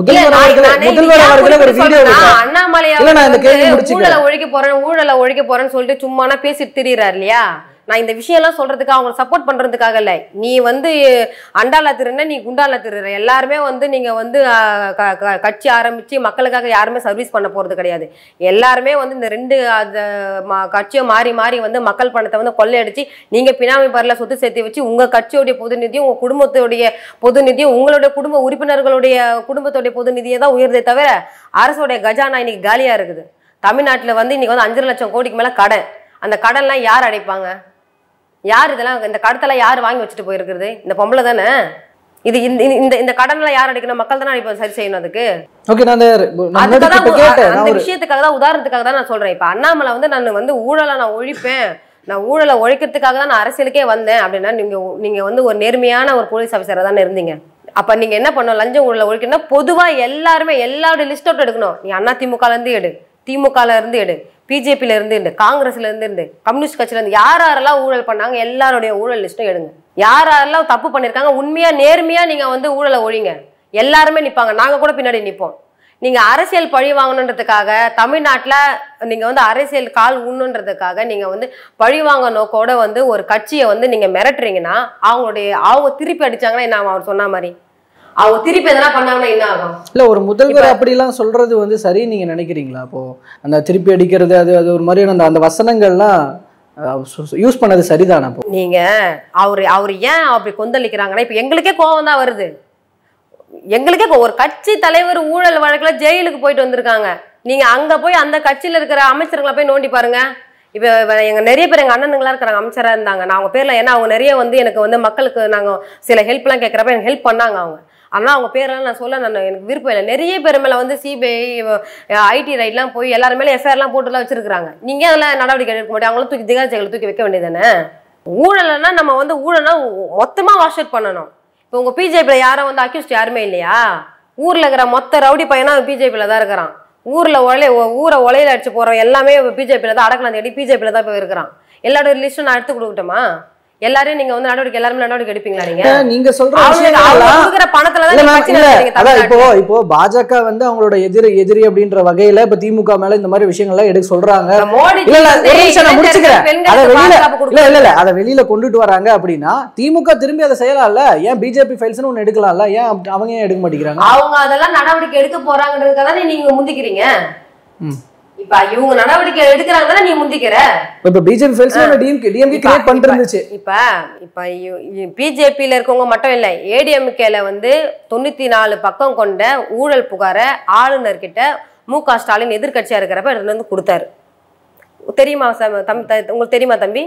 ஊழலை ஒழிக்க போறேன்னு சொல்லிட்டு சும்மா பேசிட்டு திரியறாரு இல்லையா நான் இந்த விஷயம் எல்லாம் சொல்றதுக்கு அவங்க சப்போர்ட் பண்றதுக்காக இல்லை நீ வந்து அண்டால திருன்னா நீ குண்டால திருற எல்லாருமே வந்து நீங்க வந்து கட்சி ஆரம்பிச்சு மக்களுக்காக யாருமே சர்வீஸ் பண்ண போறது கிடையாது எல்லாருமே வந்து இந்த ரெண்டு கட்சியை மாறி மாறி வந்து மக்கள் பணத்தை வந்து கொள்ளையடிச்சு நீங்க பினாமி பரல சொத்து சேர்த்து வச்சு உங்க கட்சியோடைய பொதுநிதியும் உங்க குடும்பத்தோடைய பொதுநிதியும் உங்களுடைய குடும்ப உறுப்பினர்களுடைய குடும்பத்தோடைய பொதுநிதியை தான் உயர்ந்தே தவிர அரசோடைய கஜானா இன்னைக்கு காலியா இருக்குது தமிழ்நாட்டுல வந்து இன்னைக்கு வந்து 5 லட்சம் கோடிக்கு மேல கடன் அந்த கடன்லாம் யார் அடைப்பாங்க யார் இதெல்லாம் இந்த கடத்தெல்லாம் யார் வாங்கி வச்சுட்டு போயிருக்கிறது இந்த பொம்பளை தானே இது இந்த இந்த கடன்லாம் யார் அடைக்கணும் மக்கள் தானே அடைப்பா சரி செய்யணும் அதுக்கு அந்த விஷயத்துக்காக தான் உதாரணத்துக்காக தான் நான் சொல்றேன் இப்ப அண்ணாமலை வந்து நான் வந்து ஊழலை நான் ஒழிப்பேன் நான் ஊழலை ஒழிக்கிறதுக்காக தான் நான் அரசியலுக்கே வந்தேன் அப்படின்னா நீங்க வந்து ஒரு நேர்மையான ஒரு போலீஸ் ஆஃபீஸரா தானே இருந்தீங்க அப்ப நீங்க என்ன பண்ணணும் லஞ்சம் ஊழலை ஒழிக்கணும்னா பொதுவா எல்லாருமே எல்லாருடைய லிஸ்ட் அவுட் எடுக்கணும் நீ அண்ணா திமுகல இருந்து எடு திமுகல இருந்து எடு பிஜேபியில இருந்து காங்கிரஸ்ல இருந்து கம்யூனிஸ்ட் கட்சியில இருந்து யாரெல்லாம் ஊழல் பண்ணாங்க எல்லாருடைய ஊழல் லிஸ்ட்டும் எடுங்க யாரெல்லாம் தப்பு பண்ணிருக்காங்க உண்மையா நேர்மையா நீங்க வந்து ஊழலை ஒழிங்க எல்லாருமே நிப்பாங்க நாங்க கூட பின்னாடி நிப்போம் நீங்க அரசியல் பழி வாங்கணுன்றதுக்காக தமிழ்நாட்டுல நீங்க வந்து அரசியல் கால் ஊண்ணுன்றதுக்காக நீங்க வந்து பழி வாங்க நோக்கோட வந்து ஒரு கட்சியை வந்து நீங்க மிரட்டுறீங்கன்னா அவங்க திருப்பி அடிச்சாங்கன்னா என்ன அவர் சொன்ன மாதிரி அவங்க திருப்பி எதனா பண்ணாங்கன்னா என்ன ஆகும் இல்ல ஒரு முதல்வர் அப்படிலாம் சொல்றது வந்து சரி நீங்க நினைக்கிறீங்களா அப்போ அந்த திருப்பி அடிக்கிறது அது அது ஒரு மாதிரியான அந்த வசனங்கள்லாம் யூஸ் பண்ணது சரிதானா? நீங்க அவர் ஏன் அப்படி கொந்தளிக்கிறாங்கன்னா இப்ப எங்களுக்கே கோவம் தான் வருது. எங்களுக்கே ஒரு கட்சி தலைவர் ஊழல் வழக்குல ஜெயிலுக்கு போயிட்டு வந்திருக்காங்க. நீங்க அங்க போய் அந்த கட்சியில இருக்கிற அமைச்சர்களை போய் நோண்டி பாருங்க. இப்போ எங்கள் நிறைய பேர் எங்கள் அண்ணனுங்களாம் இருக்கிறாங்க, அமைச்சராக இருந்தாங்க. நான் அவங்க பேரில் ஏன்னா அவங்க நிறைய எனக்கு மக்களுக்கு நாங்கள் சில ஹெல்ப்லாம் கேட்குறப்ப எனக்கு ஹெல்ப் பண்ணாங்க அவங்க. ஆனால் அவங்க பேரெலாம் நான் சொல்ல எனக்கு விருப்பம் இல்லை. நிறைய பேர் மேலே சிபிஐ ஐடி ரைட்லாம் போய் எல்லாரு மேலே எஃப்ஐஆர்லாம் போட்டுலாம் வச்சுருக்காங்க. நீங்கள் அதெல்லாம் நடவடிக்கை எடுக்க முடியாது, அவங்களும் தூக்கி திகாஜைகளை தூக்கி வைக்க வேண்டியதானே. ஊழல்னா நம்ம ஊழல்னா மொத்தமாக வாஷ் அவுட் பண்ணணும். இப்போ உங்கள் பிஜேபியில் யாரும் அக்யூஸ்ட் யாருமே இல்லையா? ஊரில் இருக்கிற மொத்த ரவுடி பையனா பிஜேபியில் தான் இருக்கிறான். ஊரை ஒலையில அடிச்சு போறோம் எல்லாமே பிஜேபியில தான் அடக்கலாம் தேடி பிஜேபியில தான் போய் இருக்கிறான். எல்லாரோட லிஸ்ட் நான் எடுத்து கொடுக்கட்டுமா? எல்லாரையும் நீங்க நடவடிக்கை எல்லாருமே நடவடிக்கை எடுப்பீங்களா? நீங்க சொல்ற பணத்துலதான் இப்போ பாஜக அவங்களோட எதிரி அப்படின்ற வகையில இப்ப திமுக மேல இந்த மாதிரி விஷயங்கள்லாம் எடுக்க சொல்றாங்க. அதை வெளியில கொண்டுட்டு வராங்க அப்படின்னா திமுக திரும்பி அதை செய்யலாம்ல. ஏன் பிஜேபி ஃபைல்ஸ் ஒண்ணு எடுக்கலாம்ல? ஏன் அவங்க ஏன் எடுக்க மாட்டேங்கிறாங்க? அவங்க அதெல்லாம் நடவடிக்கை எடுக்க போறாங்கன்றதுக்காக நீங்க முந்திக்கிறீங்க. இப்ப இவங்க நடவடிக்கை எடுக்கிறாங்கன்னா நீ முந்திக்கிற. இப்ப பிஜேபி ஃபைல்ஸ்ல DMK கிரியேட் பண்ணிருந்துச்சு. இப்ப பிஜேபில இருக்கவங்க மட்டும் இல்ல, ADMKல 94 பக்கம் கொண்ட ஊழல் புகாரை ஆளுநர் கிட்ட MK ஸ்டாலின் எதிர்க்கட்சியா இருக்கிறப்ப எடுத்துட்டு வந்து கொடுத்தாரு. தெரியுமா உங்களுக்கு தெரியுமா தம்பி?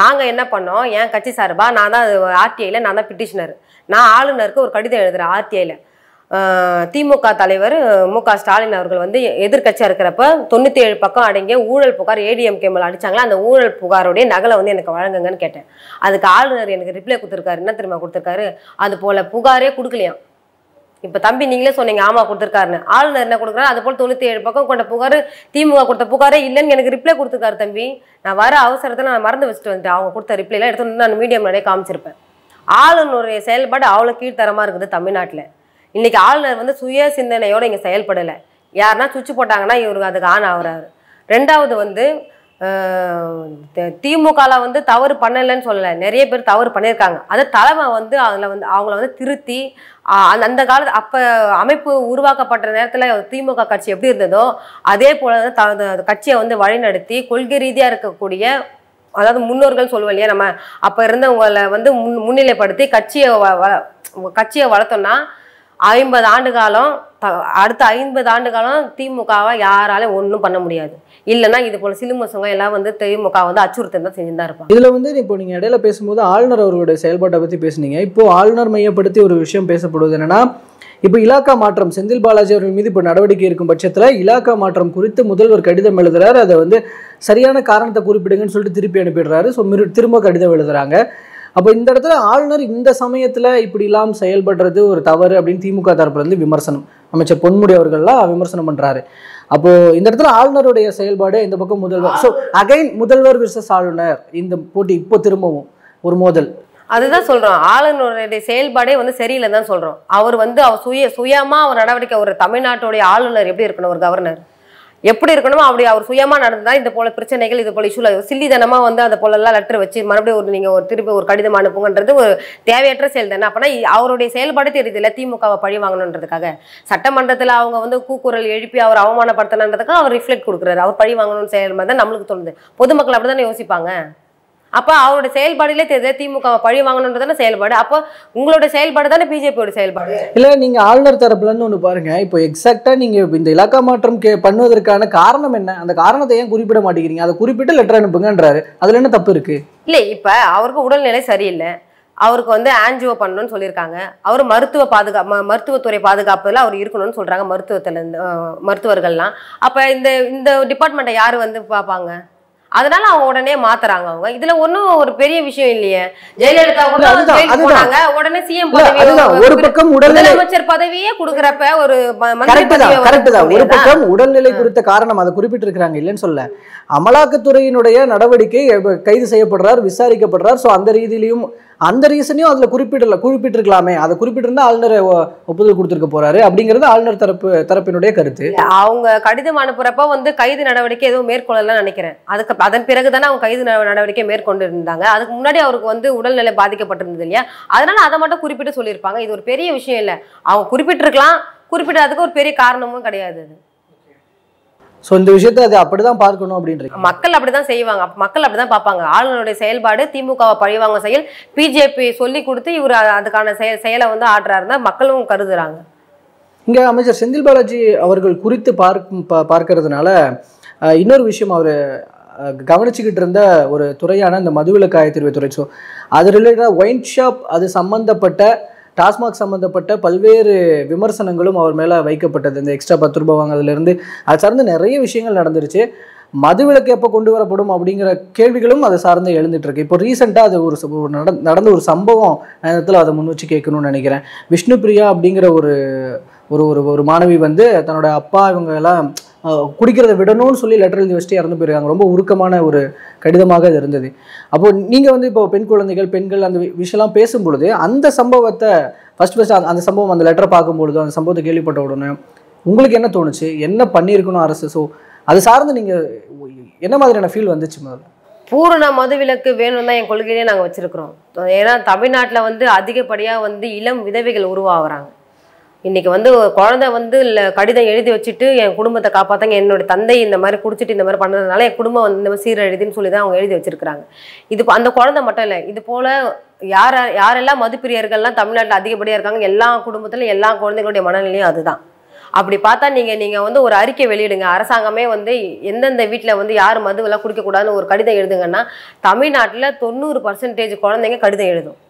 நாங்க என்ன பண்ணோம், என் கட்சி சார்பா நான் தான் RTIல நான் தான் பிட்டிஷனர், நான் ஆளுநருக்கு ஒரு கடிதம் எழுதுறேன். RTIல திமுக தலைவர் MK ஸ்டாலின் அவர்கள் எதிர்கட்சியா இருக்கிறப்ப 97 பக்கம் அடங்கிய ஊழல் புகார் ADMK மேல அடிச்சாங்களா, அந்த ஊழல் புகாரோடைய நகலை எனக்கு வழங்குங்கன்னு கேட்டேன். அதுக்கு ஆளுநர் எனக்கு ரிப்ளை கொடுத்துருக்காரு. என்ன தெரியுமா கொடுத்துருக்காரு? அது போல புகாரே கொடுக்கலையாம். இப்ப தம்பி நீங்களே சொன்னீங்க ஆமா கொடுத்துருக்காருன்னு. ஆளுநர் என்ன கொடுக்குறாரு? அது போல 97 பக்கம் கொண்ட புகார் திமுக கொடுத்த புகாரே இல்லைன்னு எனக்கு ரிப்ளை கொடுத்துருக்காரு. தம்பி நான் வர அவசரத்தை நான் மறந்து வச்சுட்டு வந்துட்டேன். அவங்க கொடுத்த ரிப்ளை எல்லாம் எடுத்து நான் மீடியம் நிறைய காமிச்சிருப்பேன். ஆளுநருடைய செயல்பாடு அவ்வளவு கீழ்த்தரமா இருக்குது தமிழ்நாட்டில். இன்னைக்கு ஆளுநர் சுய சிந்தனையோட இங்க செயல்படலை. யாருன்னா சுவிட்சு போட்டாங்கன்னா இவருக்கு அதுக்கு ஆன் ஆகுறாரு. ரெண்டாவது திமுகல தவறு பண்ணலைன்னு சொல்லலை, நிறைய பேர் தவறு பண்ணியிருக்காங்க. அதை தலைமை அதில் அவங்கள திருத்தி அந்த காலத்து அப்போ அமைப்பு உருவாக்கப்பட்ட நேரத்தில் திமுக கட்சி எப்படி இருந்ததோ அதே போல கட்சியை வழிநடத்தி கொள்கை ரீதியாக இருக்கக்கூடிய அதாவது முன்னோர்கள் சொல்லுவோம் இல்லையா, நம்ம அப்போ இருந்தவங்களை முன்னிலைப்படுத்தி கட்சியை வளர்த்தோம்னா 50 ஆண்டு காலம் அடுத்த 50 ஆண்டு காலம் திமுகவை யாராலும் ஒன்றும் பண்ண முடியாது. இல்லைன்னா இது போல சிலுமசங்க எல்லாம் திமுக அச்சுறுத்தல் தான் செஞ்சுதான் இருப்பாங்க. இதுல இப்போ நீங்க இடையில பேசும்போது ஆளுநர் அவர்களுடைய செயல்பாட்டை பத்தி பேசுனீங்க. இப்போ ஆளுநர் மையப்படுத்தி ஒரு விஷயம் பேசப்படுவது என்னன்னா, இப்போ இலாக்கா மாற்றம் செந்தில் பாலாஜி அவர்கள் மீது இப்போ நடவடிக்கை இருக்கும் பட்சத்தில் இலாக்கா மாற்றம் குறித்து முதல்வர் கடிதம் எழுதுறாரு. அதை சரியான காரணத்தை குறிப்பிடுங்கன்னு சொல்லிட்டு திருப்பி அனுப்பிடுறாரு. ஸோ திரும்ப கடிதம் எழுதுறாங்க. அப்போ இந்த இடத்துல ஆளுநர் இந்த சமயத்தில் இப்படிலாம் செயல்படுறது ஒரு தவறு அப்படின்னு திமுக தரப்புலேருந்து விமர்சனம், அமைச்சர் பொன்முடி அவர்கள்லாம் விமர்சனம் பண்ணுறாரு. அப்போது இந்த இடத்துல ஆளுநருடைய செயல்பாடு இந்த பக்கம் முதல்வர், ஸோ அகைன் முதல்வர் விர்சஸ் ஆளுநர் இந்த போட்டி இப்போ திரும்பவும் ஒரு மோதல். அதுதான் சொல்கிறோம், ஆளுநருடைய செயல்பாடே சரியில்லை தான் சொல்கிறோம். அவர் அவர் சுயமாக அவர் நடவடிக்கை, ஒரு தமிழ்நாட்டுடைய ஆளுநர் எப்படி இருக்கணும், ஒரு கவர்னர் எப்படி இருக்கணுமோ அப்படி அவர் சுயமா நடந்ததா இந்த போல பிரச்சனைகள் இது போல இஷ்யூல சில்லிதனமா அதை போல எல்லாம் லெட்டர் வச்சு மறுபடியும் திருப்பி ஒரு கடிதம் அனுப்புங்கன்றது ஒரு தேவையற்ற செயல் தானே. அப்பனா அவருடைய செயல்பாடு தெரியுது இல்ல, திமுகவை பழி வாங்கணுன்றதுக்காக சட்டமன்றத்துல அவங்க கூக்குரல் எழுப்பி அவர் அவமானப்படுத்தணுன்றதுக்காக அவர் ரிஃப்ளெக்ட் கொடுக்குறாரு. அவர் பழி வாங்கணும்னு செயல் மாதிரி தான் நம்மளுக்கு தோணுது. பொதுமக்கள் அப்படிதானே யோசிப்பாங்க. அப்போ அவரோட செயல்பாடுகளே தெரியுது, திமுகவை பழி வாங்கணுன்றதான செயல்பாடு. அப்போ உங்களோட செயல்பாடு தானே பிஜேபியோட செயல்பாடு. இல்லை நீங்கள் ஆளுநர் தரப்புலன்னு ஒன்று பாருங்க, இப்போ எக்ஸாக்டாக நீங்கள் இந்த இலாக்கா மாற்றம் பண்ணுவதற்கான காரணம் என்ன, அந்த காரணத்தை ஏன் குறிப்பிட மாட்டேங்கிறீங்க? அதை குறிப்பிட்டு லெட்டர் அனுப்புங்கன்றாரு. அதில் என்ன தப்பு இருக்கு? இல்லை இப்போ அவருக்கு உடல்நிலை சரியில்லை, அவருக்கு ஆன்ஜிஓ பண்ணணும்னு சொல்லியிருக்காங்க. அவர் மருத்துவத்துறை பாதுகாப்புல அவர் இருக்கணும்னு சொல்றாங்க மருத்துவர்கள்லாம். அப்போ இந்த டிபார்ட்மெண்ட்டை யார் பார்ப்பாங்க? அதனால அவங்க உடனே மாத்துறாங்க. அவங்க இதுல ஒன்னும் ஒரு பெரிய விஷயம் இல்லையே. ஜெயலலிதா போனாங்க, உடனே சிஎம் முதலமைச்சர் பதவியே கொடுக்கறப்ப ஒரு ஒரு பக்கம் உடல்நிலை குறித்த காரணம் அதை குறிப்பிட்டு இருக்கிறாங்க, இல்லைன்னு சொல்ல. அமலாக்கத்துறையினுடைய நடவடிக்கை, கைது செய்யப்படுறார், விசாரிக்கப்படுறார். ஸோ அந்த ரீதியிலையும் அந்த ரீசனையும் அதுல குறிப்பிட்டிருக்கலாமே. அதை குறிப்பிட்டிருந்தா ஆளுநர் ஒப்புதல் கொடுத்துருக்க போறாரு அப்படிங்கறது ஆளுநர் தரப்பினுடைய கருத்து. அவங்க கடிதம் அனுப்புறப்ப கைது நடவடிக்கை எதுவும் மேற்கொள்ளலாம் நினைக்கிறேன். அதுக்கு அதன் பிறகுதானே அவங்க கைது நடவடிக்கை மேற்கொண்டு இருந்தாங்க. அதுக்கு முன்னாடி அவருக்கு உடல்நிலை பாதிக்கப்பட்டிருந்தது இல்லையா, அதனால அதை மட்டும் குறிப்பிட்டு சொல்லியிருப்பாங்க. இது ஒரு பெரிய விஷயம் இல்லை. அவங்க குறிப்பிட்டிருக்கலாம், குறிப்பிடாததுக்கு ஒரு பெரிய காரணமும் கிடையாது. So, in the Vishita, the Apadam Park no breeding. Makalabda Savang, Makalabda Papanga, Alana Sail Bada, Timuka, Parivanga Sail, BJP, Soli Kurti, the Kana Sail on the Adra, Makalum Karzaranga. இங்க அமைச்சர் செந்தில் பாலாஜி அவர்கள் குறித்து பார்க்கிறதுனால இன்னொரு விஷயம் அவர் கவனிச்சிட்டு இருந்த ஒரு துறையான அந்த மதுவிலக்காயத் துறை சோ அது ரிலேட்டடா wine shop அது சம்பந்தப்பட்ட டாஸ்மாக் சம்பந்தப்பட்ட பல்வேறு விமர்சனங்களும் அவர் மேல வைக்கப்பட்டது இந்த எக்ஸ்ட்ரா 10 ரூபாய் வாங்குறதுல இருந்து அது சார்ந்து நிறைய விஷயங்கள் நடந்துருச்சு மதுவிலக்கு எப்ப கொண்டு வரப்படும் அப்படிங்கற கேள்விகளும் அது சார்ந்து எழுந்திட்டு இருக்கு இப்போ ரீசன்ட்டா அது ஒரு நடந்த ஒரு சம்பவம் அதனால அத முன்னுச்சி கேட்கணும்னு நினைக்கிறேன் விஷ்ணுபிரியா அப்படிங்கற ஒரு மாணவி வந்து தன்னோட அப்பா இவங்க எல்லாம் குடிக்கிறத விடணும்னு சொல்லி லெட்டர் எழுதி வச்சிட்டு இறந்து போறாங்க ரொம்ப உருக்கமான ஒரு கடிதமாக இருந்தது அப்போ நீங்க வந்து இப்போ பெண் குழந்தைகள் பெண்கள் அந்த விஷயலாம் பேசும் பொழுது அந்த சம்பவத்தை ஃபர்ஸ்ட் அந்த சம்பவம் அந்த லெட்டர் பார்க்கும் பொழுது அந்த சம்பவத்தை கேள்விப்பட்ட உடனே உங்களுக்கு என்ன தோணுச்சு என்ன பண்ணிருக்கணும் அரசு சோ அது சார்ந்து நீங்க என்ன மாதிரியான ஃபீல் வந்துச்சு முதல்ல பூரண மதுவிலக்கு வேணும்னா என் கொள்கையிலே நாங்க வச்சிருக்கோம் ஏன்னா தமிழ்நாட்டுல வந்து அதிகப்படியா வந்து இளம் விதவைகள் உருவாகுறாங்க இன்னைக்கு வந்து குழந்தை வந்து கடிதம் எழுதி வச்சிட்டு என் குடும்பத்தை காப்பாத்தங்க என்னோட தந்தை இந்த மாதிரி குடிச்சிட்டு இந்த மாதிரி பண்ணதுனால என் குடும்பம் வந்து இந்த மாதிரி சீரழிதுன்னு சொல்லி தான் அவங்க எழுதி வச்சிருக்காங்க இது அந்த குழந்தை மட்டும் இல்ல இது போல யாரெல்லாம் மதுப்பிரியர்கள்லாம் தமிழ்நாட்டுல அதிகப்படியா இருக்காங்க எல்லா குடும்பத்துல எல்லா குழந்தைகளுடைய மனநிலையும் அதுதான் அப்படி பார்த்தா நீங்க வந்து ஒரு அறிக்கை வெளியிடுங்க அரசாங்கமே வந்து எந்தெந்த வீட்ல வந்து யார் மதுவெல்லாம் குடிக்க கூடாதுன்னு ஒரு கடிதம் எழுதுங்கன்னா தமிழ்நாட்டுல 90% குழந்தைங்க கடிதம் எழுதும்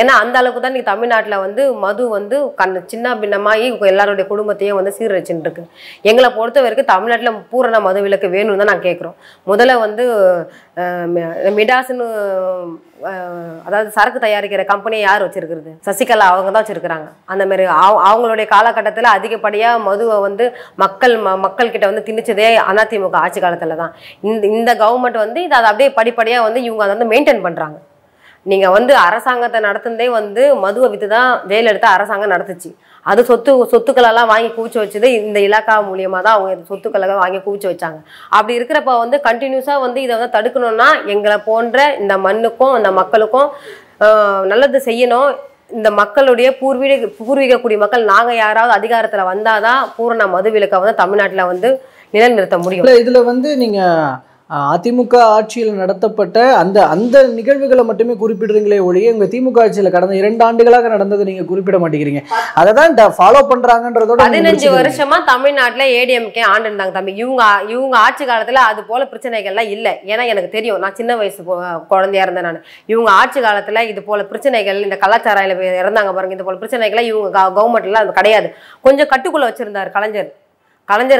ஏன்னா அந்த அளவுக்கு தான் இன்னைக்கு தமிழ்நாட்டுல வந்து மது வந்து சின்ன பின்னமாயி எல்லாரோட குடும்பத்தையும் வந்து சீரழிச்சிட்டு இருக்கு. எங்களை பொறுத்த வரைக்கும் தமிழ்நாட்டுல பூரண மது விலக்கு வேணும்னு தான் நான் கேக்குறோம். முதல்ல வந்து மிடாஸ்னு அதாவது சரக்கு தயாரிக்கிற கம்பெனியை யார் வச்சிருக்கிறது? சசிகலா அவங்க தான் வச்சிருக்காங்க. அந்த மாதிரி அவங்களுடைய காலகட்டத்துல அதிகப்படியா மதுவை வந்து மக்கள் கிட்ட வந்து திணிச்சதே அதிமுக ஆட்சி காலத்துல தான். இந்த கவர்மெண்ட் வந்து இத அப்படியே படிப்படியா வந்து இவங்க அதை வந்து மெயின்டைன் பண்றாங்க. நீங்க வந்து அரசாங்கத்தை நடத்துந்தே வந்து மதுவை வித்து தான் ஜெயில எடுத்து அரசாங்கம் நடத்துச்சு அது சொத்துக்கள் எல்லாம் வாங்கி கூச்சு வச்சது இந்த இலாக்கா மூலமா தான் அவங்க சொத்துக்களை வாங்கி கூச்சு வச்சாங்க அப்படி இருக்கிறப்ப வந்து கண்டினியூஸா வந்து இத வந்து தடுக்கணும்னா எங்களை போன்ற இந்த மண்ணுக்கும் இந்த மக்களுக்கும் நல்லது செய்யணும் இந்த மக்களுடைய பூர்வீக குடி மக்கள் நாங்க யாராவது அதிகாரத்துல வந்தாதான் பூரண மதுவிலக்க வந்து தமிழ்நாட்டுல வந்து நிலைநிறுத்த முடியும் இதுல வந்து நீங்க அதிமுக ஆட்சியில் நடத்தப்பட்ட அந்த நிகழ்வுகளை மட்டுமே குறிப்பிடுறீங்களே ஒழிய உங்க திமுக ஆட்சியில கடந்த 2 ஆண்டுகளாக நடந்தது நீங்க குறிப்பிட மாட்டீங்க அத தான் ஃபாலோ பண்றாங்கன்றதோட 15 வருஷமா தமிழ்நாட்டுல ஏடிஎம்கே ஆண்டிருந்தாங்க தம்பி இவங்க ஆட்சி காலத்துல அது போல பிரச்சனைகள்லாம் இல்ல ஏன்னா எனக்கு தெரியும் நான் சின்ன வயசு குழந்தையா இருந்தேன் நான் இவங்க ஆட்சி காலத்துல இது போல பிரச்சனைகள் இந்த கலாச்சாராயில இறந்தாங்க பாருங்க இது போல பிரச்சனைகளை இவங்க கவர்மெண்ட்ல அது கிடையாது கொஞ்சம் கட்டுக்குள்ள வச்சிருந்தாரு கலைஞர்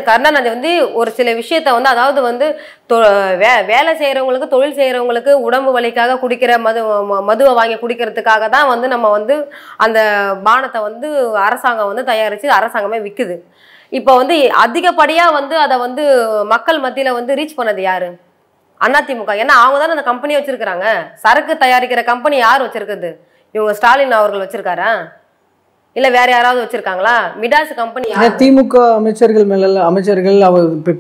கருணாநிதி வந்து ஒரு சில விஷயத்தை வந்து அதாவது வந்து வேலை செய்யறவங்களுக்கு தொழில் செய்யறவங்களுக்கு உடம்பு வலிக்காக குடிக்கிற மதுவை வாங்கி குடிக்கிறதுக்காக தான் வந்து நம்ம வந்து அந்த பானத்தை வந்து அரசாங்கம் வந்து தயாரிச்சு அரசாங்கமே விக்குது இப்போ வந்து அதிகப்படியா வந்து அதை வந்து மக்கள் மத்தியில வந்து ரீச் பண்ணது யாரு அதிமுக ஏன்னா அவங்க தான் அந்த கம்பெனி வச்சிருக்கிறாங்க சரக்கு தயாரிக்கிற கம்பெனி யார் வச்சிருக்குது இவங்க ஸ்டாலின் அவர்கள் வச்சிருக்காரா இல்ல வேற யாராவது வச்சிருக்காங்களா மிடாஸ் கம்பெனி திமுக அமைச்சர்கள் மேல அமைச்சர்கள்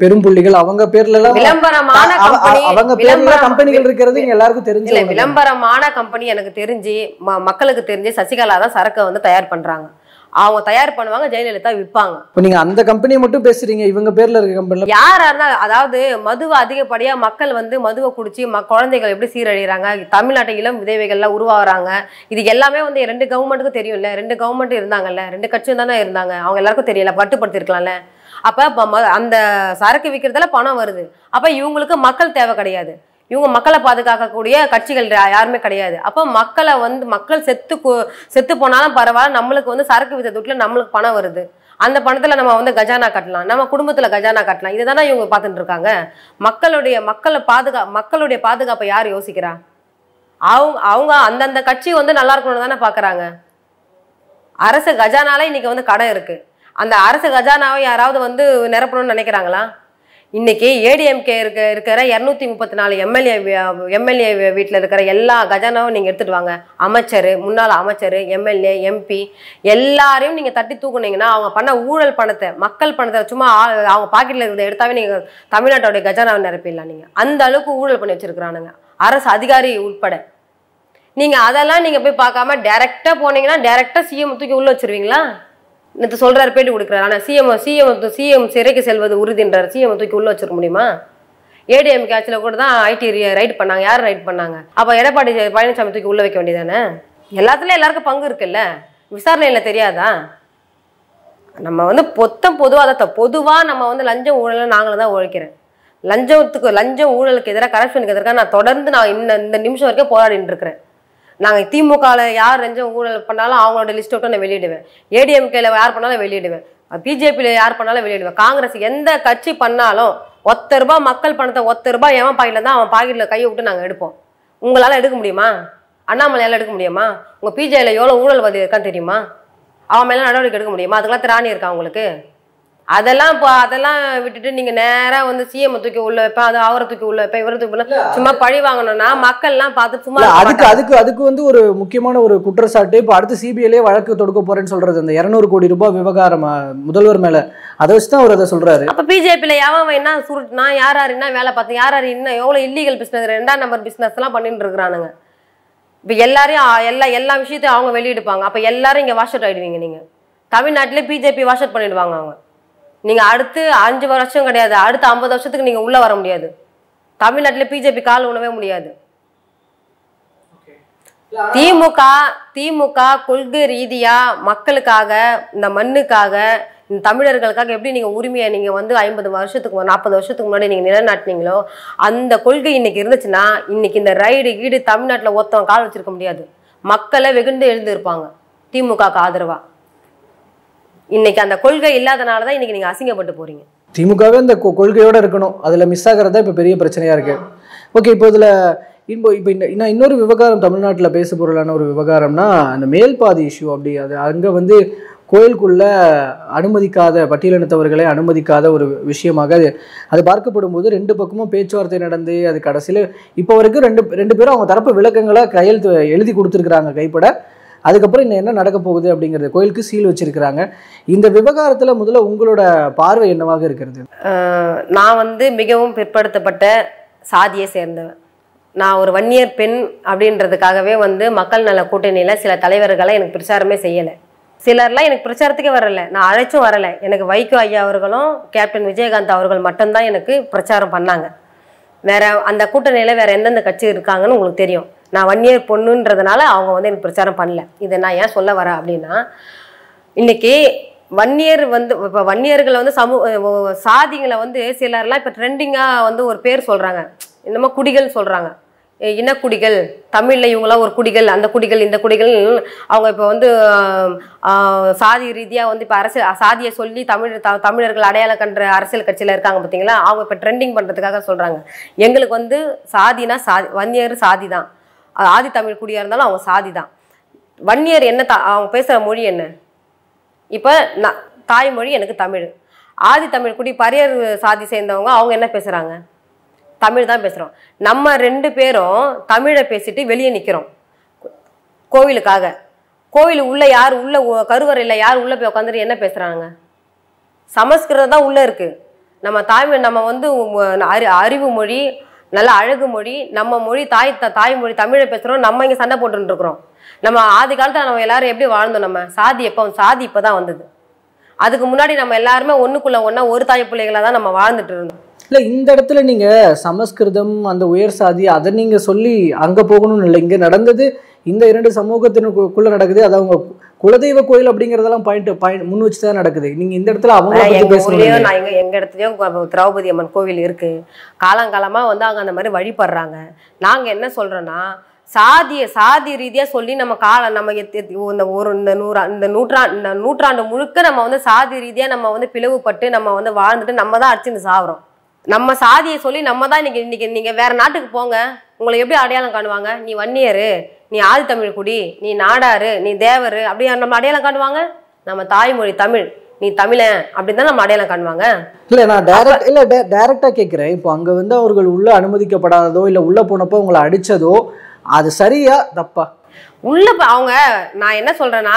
பெரும் புள்ளிகள் அவங்க பேர்ல எல்லாம் விளம்பரமான கம்பெனி அவங்க பேர்ல கம்பெனிகள் இருக்குறது எல்லாருக்கும் தெரிஞ்சு இல்ல விளம்பரமான கம்பெனி எனக்கு தெரிஞ்சு மக்களுக்கு தெரிஞ்சு சசிகலா தான் சரக்கு வந்து தயார் பண்றாங்க அவங்க தயார் பண்ணுவாங்க ஜெயலலிதா விற்பாங்க இப்போ நீங்க அந்த கம்பெனியை மட்டும் பேசுறீங்க இவங்க பேர்ல இருக்க கம்பெனில யாரா இருந்தா அதாவது மதுவை அதிகப்படியா மக்கள் வந்து மதுவை குடிச்சு குழந்தைகள் எப்படி சீரழிறாங்க தமிழ்நாட்டு இளம் விதவைகள்லாம் உருவாகுறாங்க இது எல்லாமே வந்து 2 கவர்மெண்ட்டுக்கு தெரியும்ல 2 கவர்மெண்ட் இருந்தாங்கல்ல 2 கட்சியும் தானே இருந்தாங்க அவங்க எல்லாருக்கும் தெரியல கட்டுப்படுத்திருக்கலாம்ல அப்ப அந்த சரக்கு விற்கிறதுல பணம் வருது அப்ப இவங்களுக்கு மக்கள் தேவை கிடையாது இவங்க மக்களை பாதுகாக்கக்கூடிய கட்சிகள் யாருமே கிடையாது அப்போ மக்களை வந்து மக்கள் செத்து போனாலும் பரவாயில்ல நம்மளுக்கு வந்து சரக்கு வித்த துட்டுல நம்மளுக்கு பணம் வருது அந்த பணத்துல நம்ம வந்து கஜானா கட்டலாம் நம்ம குடும்பத்துல கஜானா கட்டலாம் இதுதானே இவங்க பார்த்துட்டு இருக்காங்க மக்களுடைய பாதுகாப்பை யார் யோசிக்கிறா அவங்க அந்தந்த கட்சி வந்து நல்லா இருக்கணும்னு தானே பாக்குறாங்க அரசு கஜானால இன்னைக்கு வந்து கடை இருக்கு அந்த அரசு கஜானாவை யாராவது வந்து நிரப்பணும்னு நினைக்கிறாங்களா இன்னைக்கு ஏடிஎம்கே இருக்கிற 234 எம்எல்ஏ வீட்டில் இருக்கிற எல்லா கஜானாவும் நீங்கள் எடுத்துட்டு வாங்க அமைச்சர் முன்னாள் அமைச்சர் எம்எல்ஏ எம்பி எல்லாரையும் நீங்கள் தட்டி தூக்குனீங்கன்னா அவங்க பண்ண ஊழல் பணத்தை மக்கள் பணத்தை சும்மா அவங்க பாக்கெட்டில் இருக்கிறத எடுத்தாவே நீங்கள் தமிழ்நாட்டோடைய கஜானாவை நிரப்பிடலாம் நீங்கள் அந்த அளவுக்கு ஊழல் பண்ணி வச்சிருக்கிறானுங்க அரசு அதிகாரி உட்பட நீங்கள் அதெல்லாம் நீங்கள் போய் பார்க்காம டேரெக்டாக போனீங்கன்னா டேரெக்டாக சிஎம் தூக்கி உள்ளே வச்சிருவீங்களா நேத்து சொல்றாரு பேட்டி கொடுக்கறாரு ஆனா சிஎம் சிறைக்கு செல்வது உறுதின்றார் சிஎம் தூக்கி உள்ள வச்சிர முடியுமா ஏடிஎம் கேட்சல கூட தான் ஐடி ரைட் பண்ணாங்க யார் ரைட் பண்ணாங்க அப்ப எடப்பாடி பழனிசாமி தூக்கி உள்ள வைக்க வேண்டியதானே எல்லாத்துலயே எல்லாருக்கும் பங்கு இருக்குல்ல விசாரணையில தெரியாதா நம்ம வந்து பொதுவா பொதுவா நம்ம வந்து லஞ்சம் ஊழல நாங்களே தான் உழைக்கிறோம் லஞ்சம் ஊழலுக்கு எதிராக கரப்ஷனுக்கு எதிராக நான் தொடர்ந்து நான் இந்த நிமிஷம் வரைக்கும் போராடிட்டு இருக்கேன் நாங்க திமுகல யார் லஞ்சம் ஊழல் பண்ணாலும் அவங்களோட லிஸ்ட் அவுட் நான் வெளியிடுவேன் ஏடிஎம்கேல யார் பண்ணாலும் வெளியிடுவேன் பிஜேபில யார் பண்ணாலும் வெளியிடுவேன் காங்கிரஸ் எந்த கட்சி பண்ணாலும் 1 ரூபாய் மக்கள் பணத்தை 1 ரூபாய் ஏமா பாக்கெட்ல தான் அவன் பாக்கெட்ல கையை விட்டு நாங்க எடுப்போம் உங்களால எடுக்க முடியுமா அண்ணாமலையால எடுக்க முடியுமா உங்க பிஜேல எவ்வளவு ஊழல்வாதி இருக்கான்னு தெரியுமா அவன் மேல நடவடிக்கை எடுக்க முடியுமா அதுக்கெல்லாம் திராணி இருக்கா உங்களுக்கு அதெல்லாம் விட்டுட்டு நீங்க நேரா வந்து சிஎம் தூக்கி உள்ள வைப்பேன் அது அவரை தூக்கி உள்ள வைப்பேன் இவரை தூக்கி உள்ள சும்மா பழி வாங்கணும்னா மக்கள் எல்லாம் பார்த்து சும்மா அதுக்கு வந்து ஒரு முக்கியமான ஒரு குற்றச்சாட்டு இப்ப அடுத்து சிபிஐலே வழக்கு தொடுக்க போறேன்னு சொல்றது அந்த 200 கோடி ரூபாய் விவகாரம் முதல்வர் மேல அதை வச்சுதான் அவர் அதை சொல்றாரு அப்ப பிஜேபியில யாவன் என்ன சுருட்டுனா யாராருன்னா வேலை பார்த்து யாராரு என்ன எவ்வளவு இல்லீகல் பிசினஸ் 2ஆம் நம்பர் பிசினஸ் எல்லாம் பண்ணிட்டு இருக்கிறானுங்க இப்ப எல்லாரையும் எல்லா விஷயத்தையும் அவங்க வெளியிடுப்பாங்க அப்ப எல்லாரும் இங்க வாஷ் அவுட் ஆயிடுவீங்க நீங்க தமிழ்நாட்டிலே பிஜேபி வாஷ் அவுட் பண்ணிடுவாங்க அவங்க நீங்க அடுத்து 5 வருஷம் கிடையாது அடுத்த 50 வருஷத்துக்கு நீங்க உள்ள வர முடியாது தமிழ்நாட்டில பிஜேபி கால் ஊனவே முடியாது திமுக கொள்கை ரீதியா மக்களுக்காக இந்த மண்ணுக்காக இந்த தமிழர்களுக்காக எப்படி நீங்க உரிமையா நீங்க வந்து 50 வருஷத்துக்கு 40 வருஷத்துக்கு முன்னாடி நீங்க நிலைநாட்டினீங்களோ அந்த கொள்கை இன்னைக்கு இருந்துச்சுன்னா இன்னைக்கு இந்த ரைடு கீடு தமிழ்நாட்டில் ஒருத்தவங்க கால் வச்சிருக்க முடியாது மக்களை வெகுண்டு எழுந்திருப்பாங்க திமுகக்கு ஆதரவா இன்னைக்கு அந்த கொள்கை இல்லாதனால தான் இன்னைக்கு நீங்க அசிங்கப்பட்டு போறீங்க திமுகவே அந்த கொள்கையோட இருக்கணும் அதுல மிஸ் ஆகிறதா இப்ப பெரிய பிரச்சனையா இருக்கு ஓகே இப்போ இதுல இப்போ நான் இன்னொரு விவகாரம் தமிழ்நாட்டில் பேச பொருளான ஒரு விவகாரம்னா அந்த மேல்பாதி இஷ்யூ அப்படி அது அங்கே வந்து கோயிலுக்குள்ள அனுமதிக்காத பட்டியலினத்தவர்களை அனுமதிக்காத ஒரு விஷயமாக அது பார்க்கப்படும் போது 2 பக்கமும் பேச்சுவார்த்தை நடந்து அது கடைசியில் இப்போ வரைக்கும் ரெண்டு பேரும் அவங்க தரப்பு விளக்கங்களை கையெழுத்து எழுதி கொடுத்துருக்குறாங்க கைப்பட அதுக்கப்புறம் இன்னும் என்ன நடக்க போகுது அப்படிங்கிறது கோயிலுக்கு சீல் வச்சிருக்கிறாங்க இந்த விவகாரத்தில் முதல்ல உங்களோட பார்வை என்னவாக இருக்கிறது நான் வந்து மிகவும் பிற்படுத்தப்பட்ட சாதியை சேர்ந்தவன் நான் ஒரு வன்னியர் பெண் அப்படின்றதுக்காகவே வந்து மக்கள் நல கூட்டணியில் சில தலைவர்களை எனக்கு பிரச்சாரமே செய்யலை சிலர்லாம் எனக்கு பிரச்சாரத்துக்கே வரலை நான் அழைச்சும் வரலை எனக்கு வைகோ ஐயா அவர்களும் கேப்டன் விஜயகாந்த் அவர்கள் மட்டும்தான் எனக்கு பிரச்சாரம் பண்ணாங்க வேற அந்த கூட்டணியில் வேற எந்தெந்த கட்சி இருக்காங்கன்னு உங்களுக்கு தெரியும் நான் 1 இயர் பொண்ணுன்றதுனால அவங்க வந்து எனக்கு பிரச்சாரம் பண்ணல இதை நான் ஏன் சொல்ல வரேன் அப்படின்னா இன்னைக்கு 1 இயர் வந்து இப்போ 1 இயர்களை வந்து சாதிகளை வந்து சிலர்லாம் இப்போ ட்ரெண்டிங்காக வந்து ஒரு பேர் சொல்கிறாங்க இன்னமும் குடிகள் சொல்கிறாங்க இனக்குடிகள் தமிழில் இவங்களாம் ஒரு குடிகள் அந்த குடிகள் இந்த குடிகள் அவங்க இப்போ வந்து சாதி ரீதியாக வந்து இப்போ அரசியல் சாதியை சொல்லி தமிழர்கள் அடையாளம் கண்ட அரசியல் கட்சியில் இருக்காங்க பார்த்தீங்களா அவங்க இப்போ ட்ரெண்டிங் பண்ணுறதுக்காக சொல்கிறாங்க எங்களுக்கு வந்து சாதினா சாதி 1 இயர் சாதி தான் ஆதி தமிழ் குடியாக இருந்தாலும் அவங்க சாதி தான் 1 இயர் என்ன அவங்க பேசுகிற மொழி என்ன இப்போ நான் தாய்மொழி எனக்கு தமிழ் ஆதி தமிழ் குடி பரியர் சாதி சேர்ந்தவங்க அவங்க என்ன பேசுகிறாங்க தமிழ் தான் பேசுகிறோம் நம்ம 2 பேரும் தமிழை பேசிட்டு வெளியே நிற்கிறோம் கோவிலுக்காக கோவில் உள்ளே யார் உள்ளே கருவறையில் யார் உள்ளே போய் உட்காந்துட்டு என்ன பேசுகிறாங்க சமஸ்கிருதம் தான் உள்ளே இருக்குது நம்ம தாய்மொழி நம்ம வந்து அறிவு மொழி நல்ல அழகு மொழி நம்ம மொழி தாய்மொழி தமிழை பேசுகிறோம் நம்ம இங்கே சண்டை போட்டுட்டு இருக்கிறோம் நம்ம ஆதி காலத்தில் நம்ம எல்லாரும் எப்படி வாழ்ந்தோம் நம்ம சாதி இப்போ தான் வந்தது அதுக்கு முன்னாடி நம்ம எல்லாருமே ஒன்றுக்குள்ளே ஒன்றா ஒரு தாய் பிள்ளைகளாக தான் நம்ம வாழ்ந்துட்டு இருந்தோம் இல்லை இந்த இடத்துல நீங்கள் சமஸ்கிருதம் அந்த உயர் சாதி அதை நீங்கள் சொல்லி அங்கே போகணும்னு இல்லை இங்கே நடந்தது இந்த 2 சமூகத்தினுக்குள்ளே நடக்குது அது அவங்க குலதெய்வ கோயில் அப்படிங்கிறதெல்லாம் முன் வச்சு தான் நடக்குது நீங்கள் இந்த இடத்துல அவங்க எங்கள் இடத்துலையும் திரௌபதி அம்மன் கோவில் இருக்குது காலங்காலமாக வந்து அவங்க அந்த மாதிரி வழிபடுறாங்க நாங்கள் என்ன சொல்கிறோன்னா சாதி ரீதியாக சொல்லி நம்ம நம்ம இந்த ஒரு இந்த நூற்றாண்டு முழுக்க நம்ம வந்து சாதி ரீதியாக நம்ம வந்து பிளவுபட்டு நம்ம வந்து வாழ்ந்துட்டு நம்ம தான் அடிச்சுன்னு சாகுறோம் நம்ம சாதியை சொல்லி நம்ம தான் இன்னைக்கு நீங்கள் வேற நாட்டுக்கு போங்க உங்களை எப்படி அடையாளம் காணுவாங்க நீ வன்னியர் நீ ஆதி தமிழ் குடி நீ நாடாரு நீ தேவர் அப்படி நம்ம அடையாளம் காணுவாங்க நம்ம தாய்மொழி தமிழ் நீ தமிழன் அப்படின்னு தான் நம்ம அடையாளம் காணுவாங்க இல்லை நான் டைரக்டாக கேட்குறேன் இப்போ அங்கே வந்து அவர்கள் உள்ளே அனுமதிக்கப்படாததோ இல்லை உள்ளே போனப்போ உங்களை அடித்ததோ அது சரியா தப்பா உள்ள அவங்க நான் என்ன சொல்றேன்னா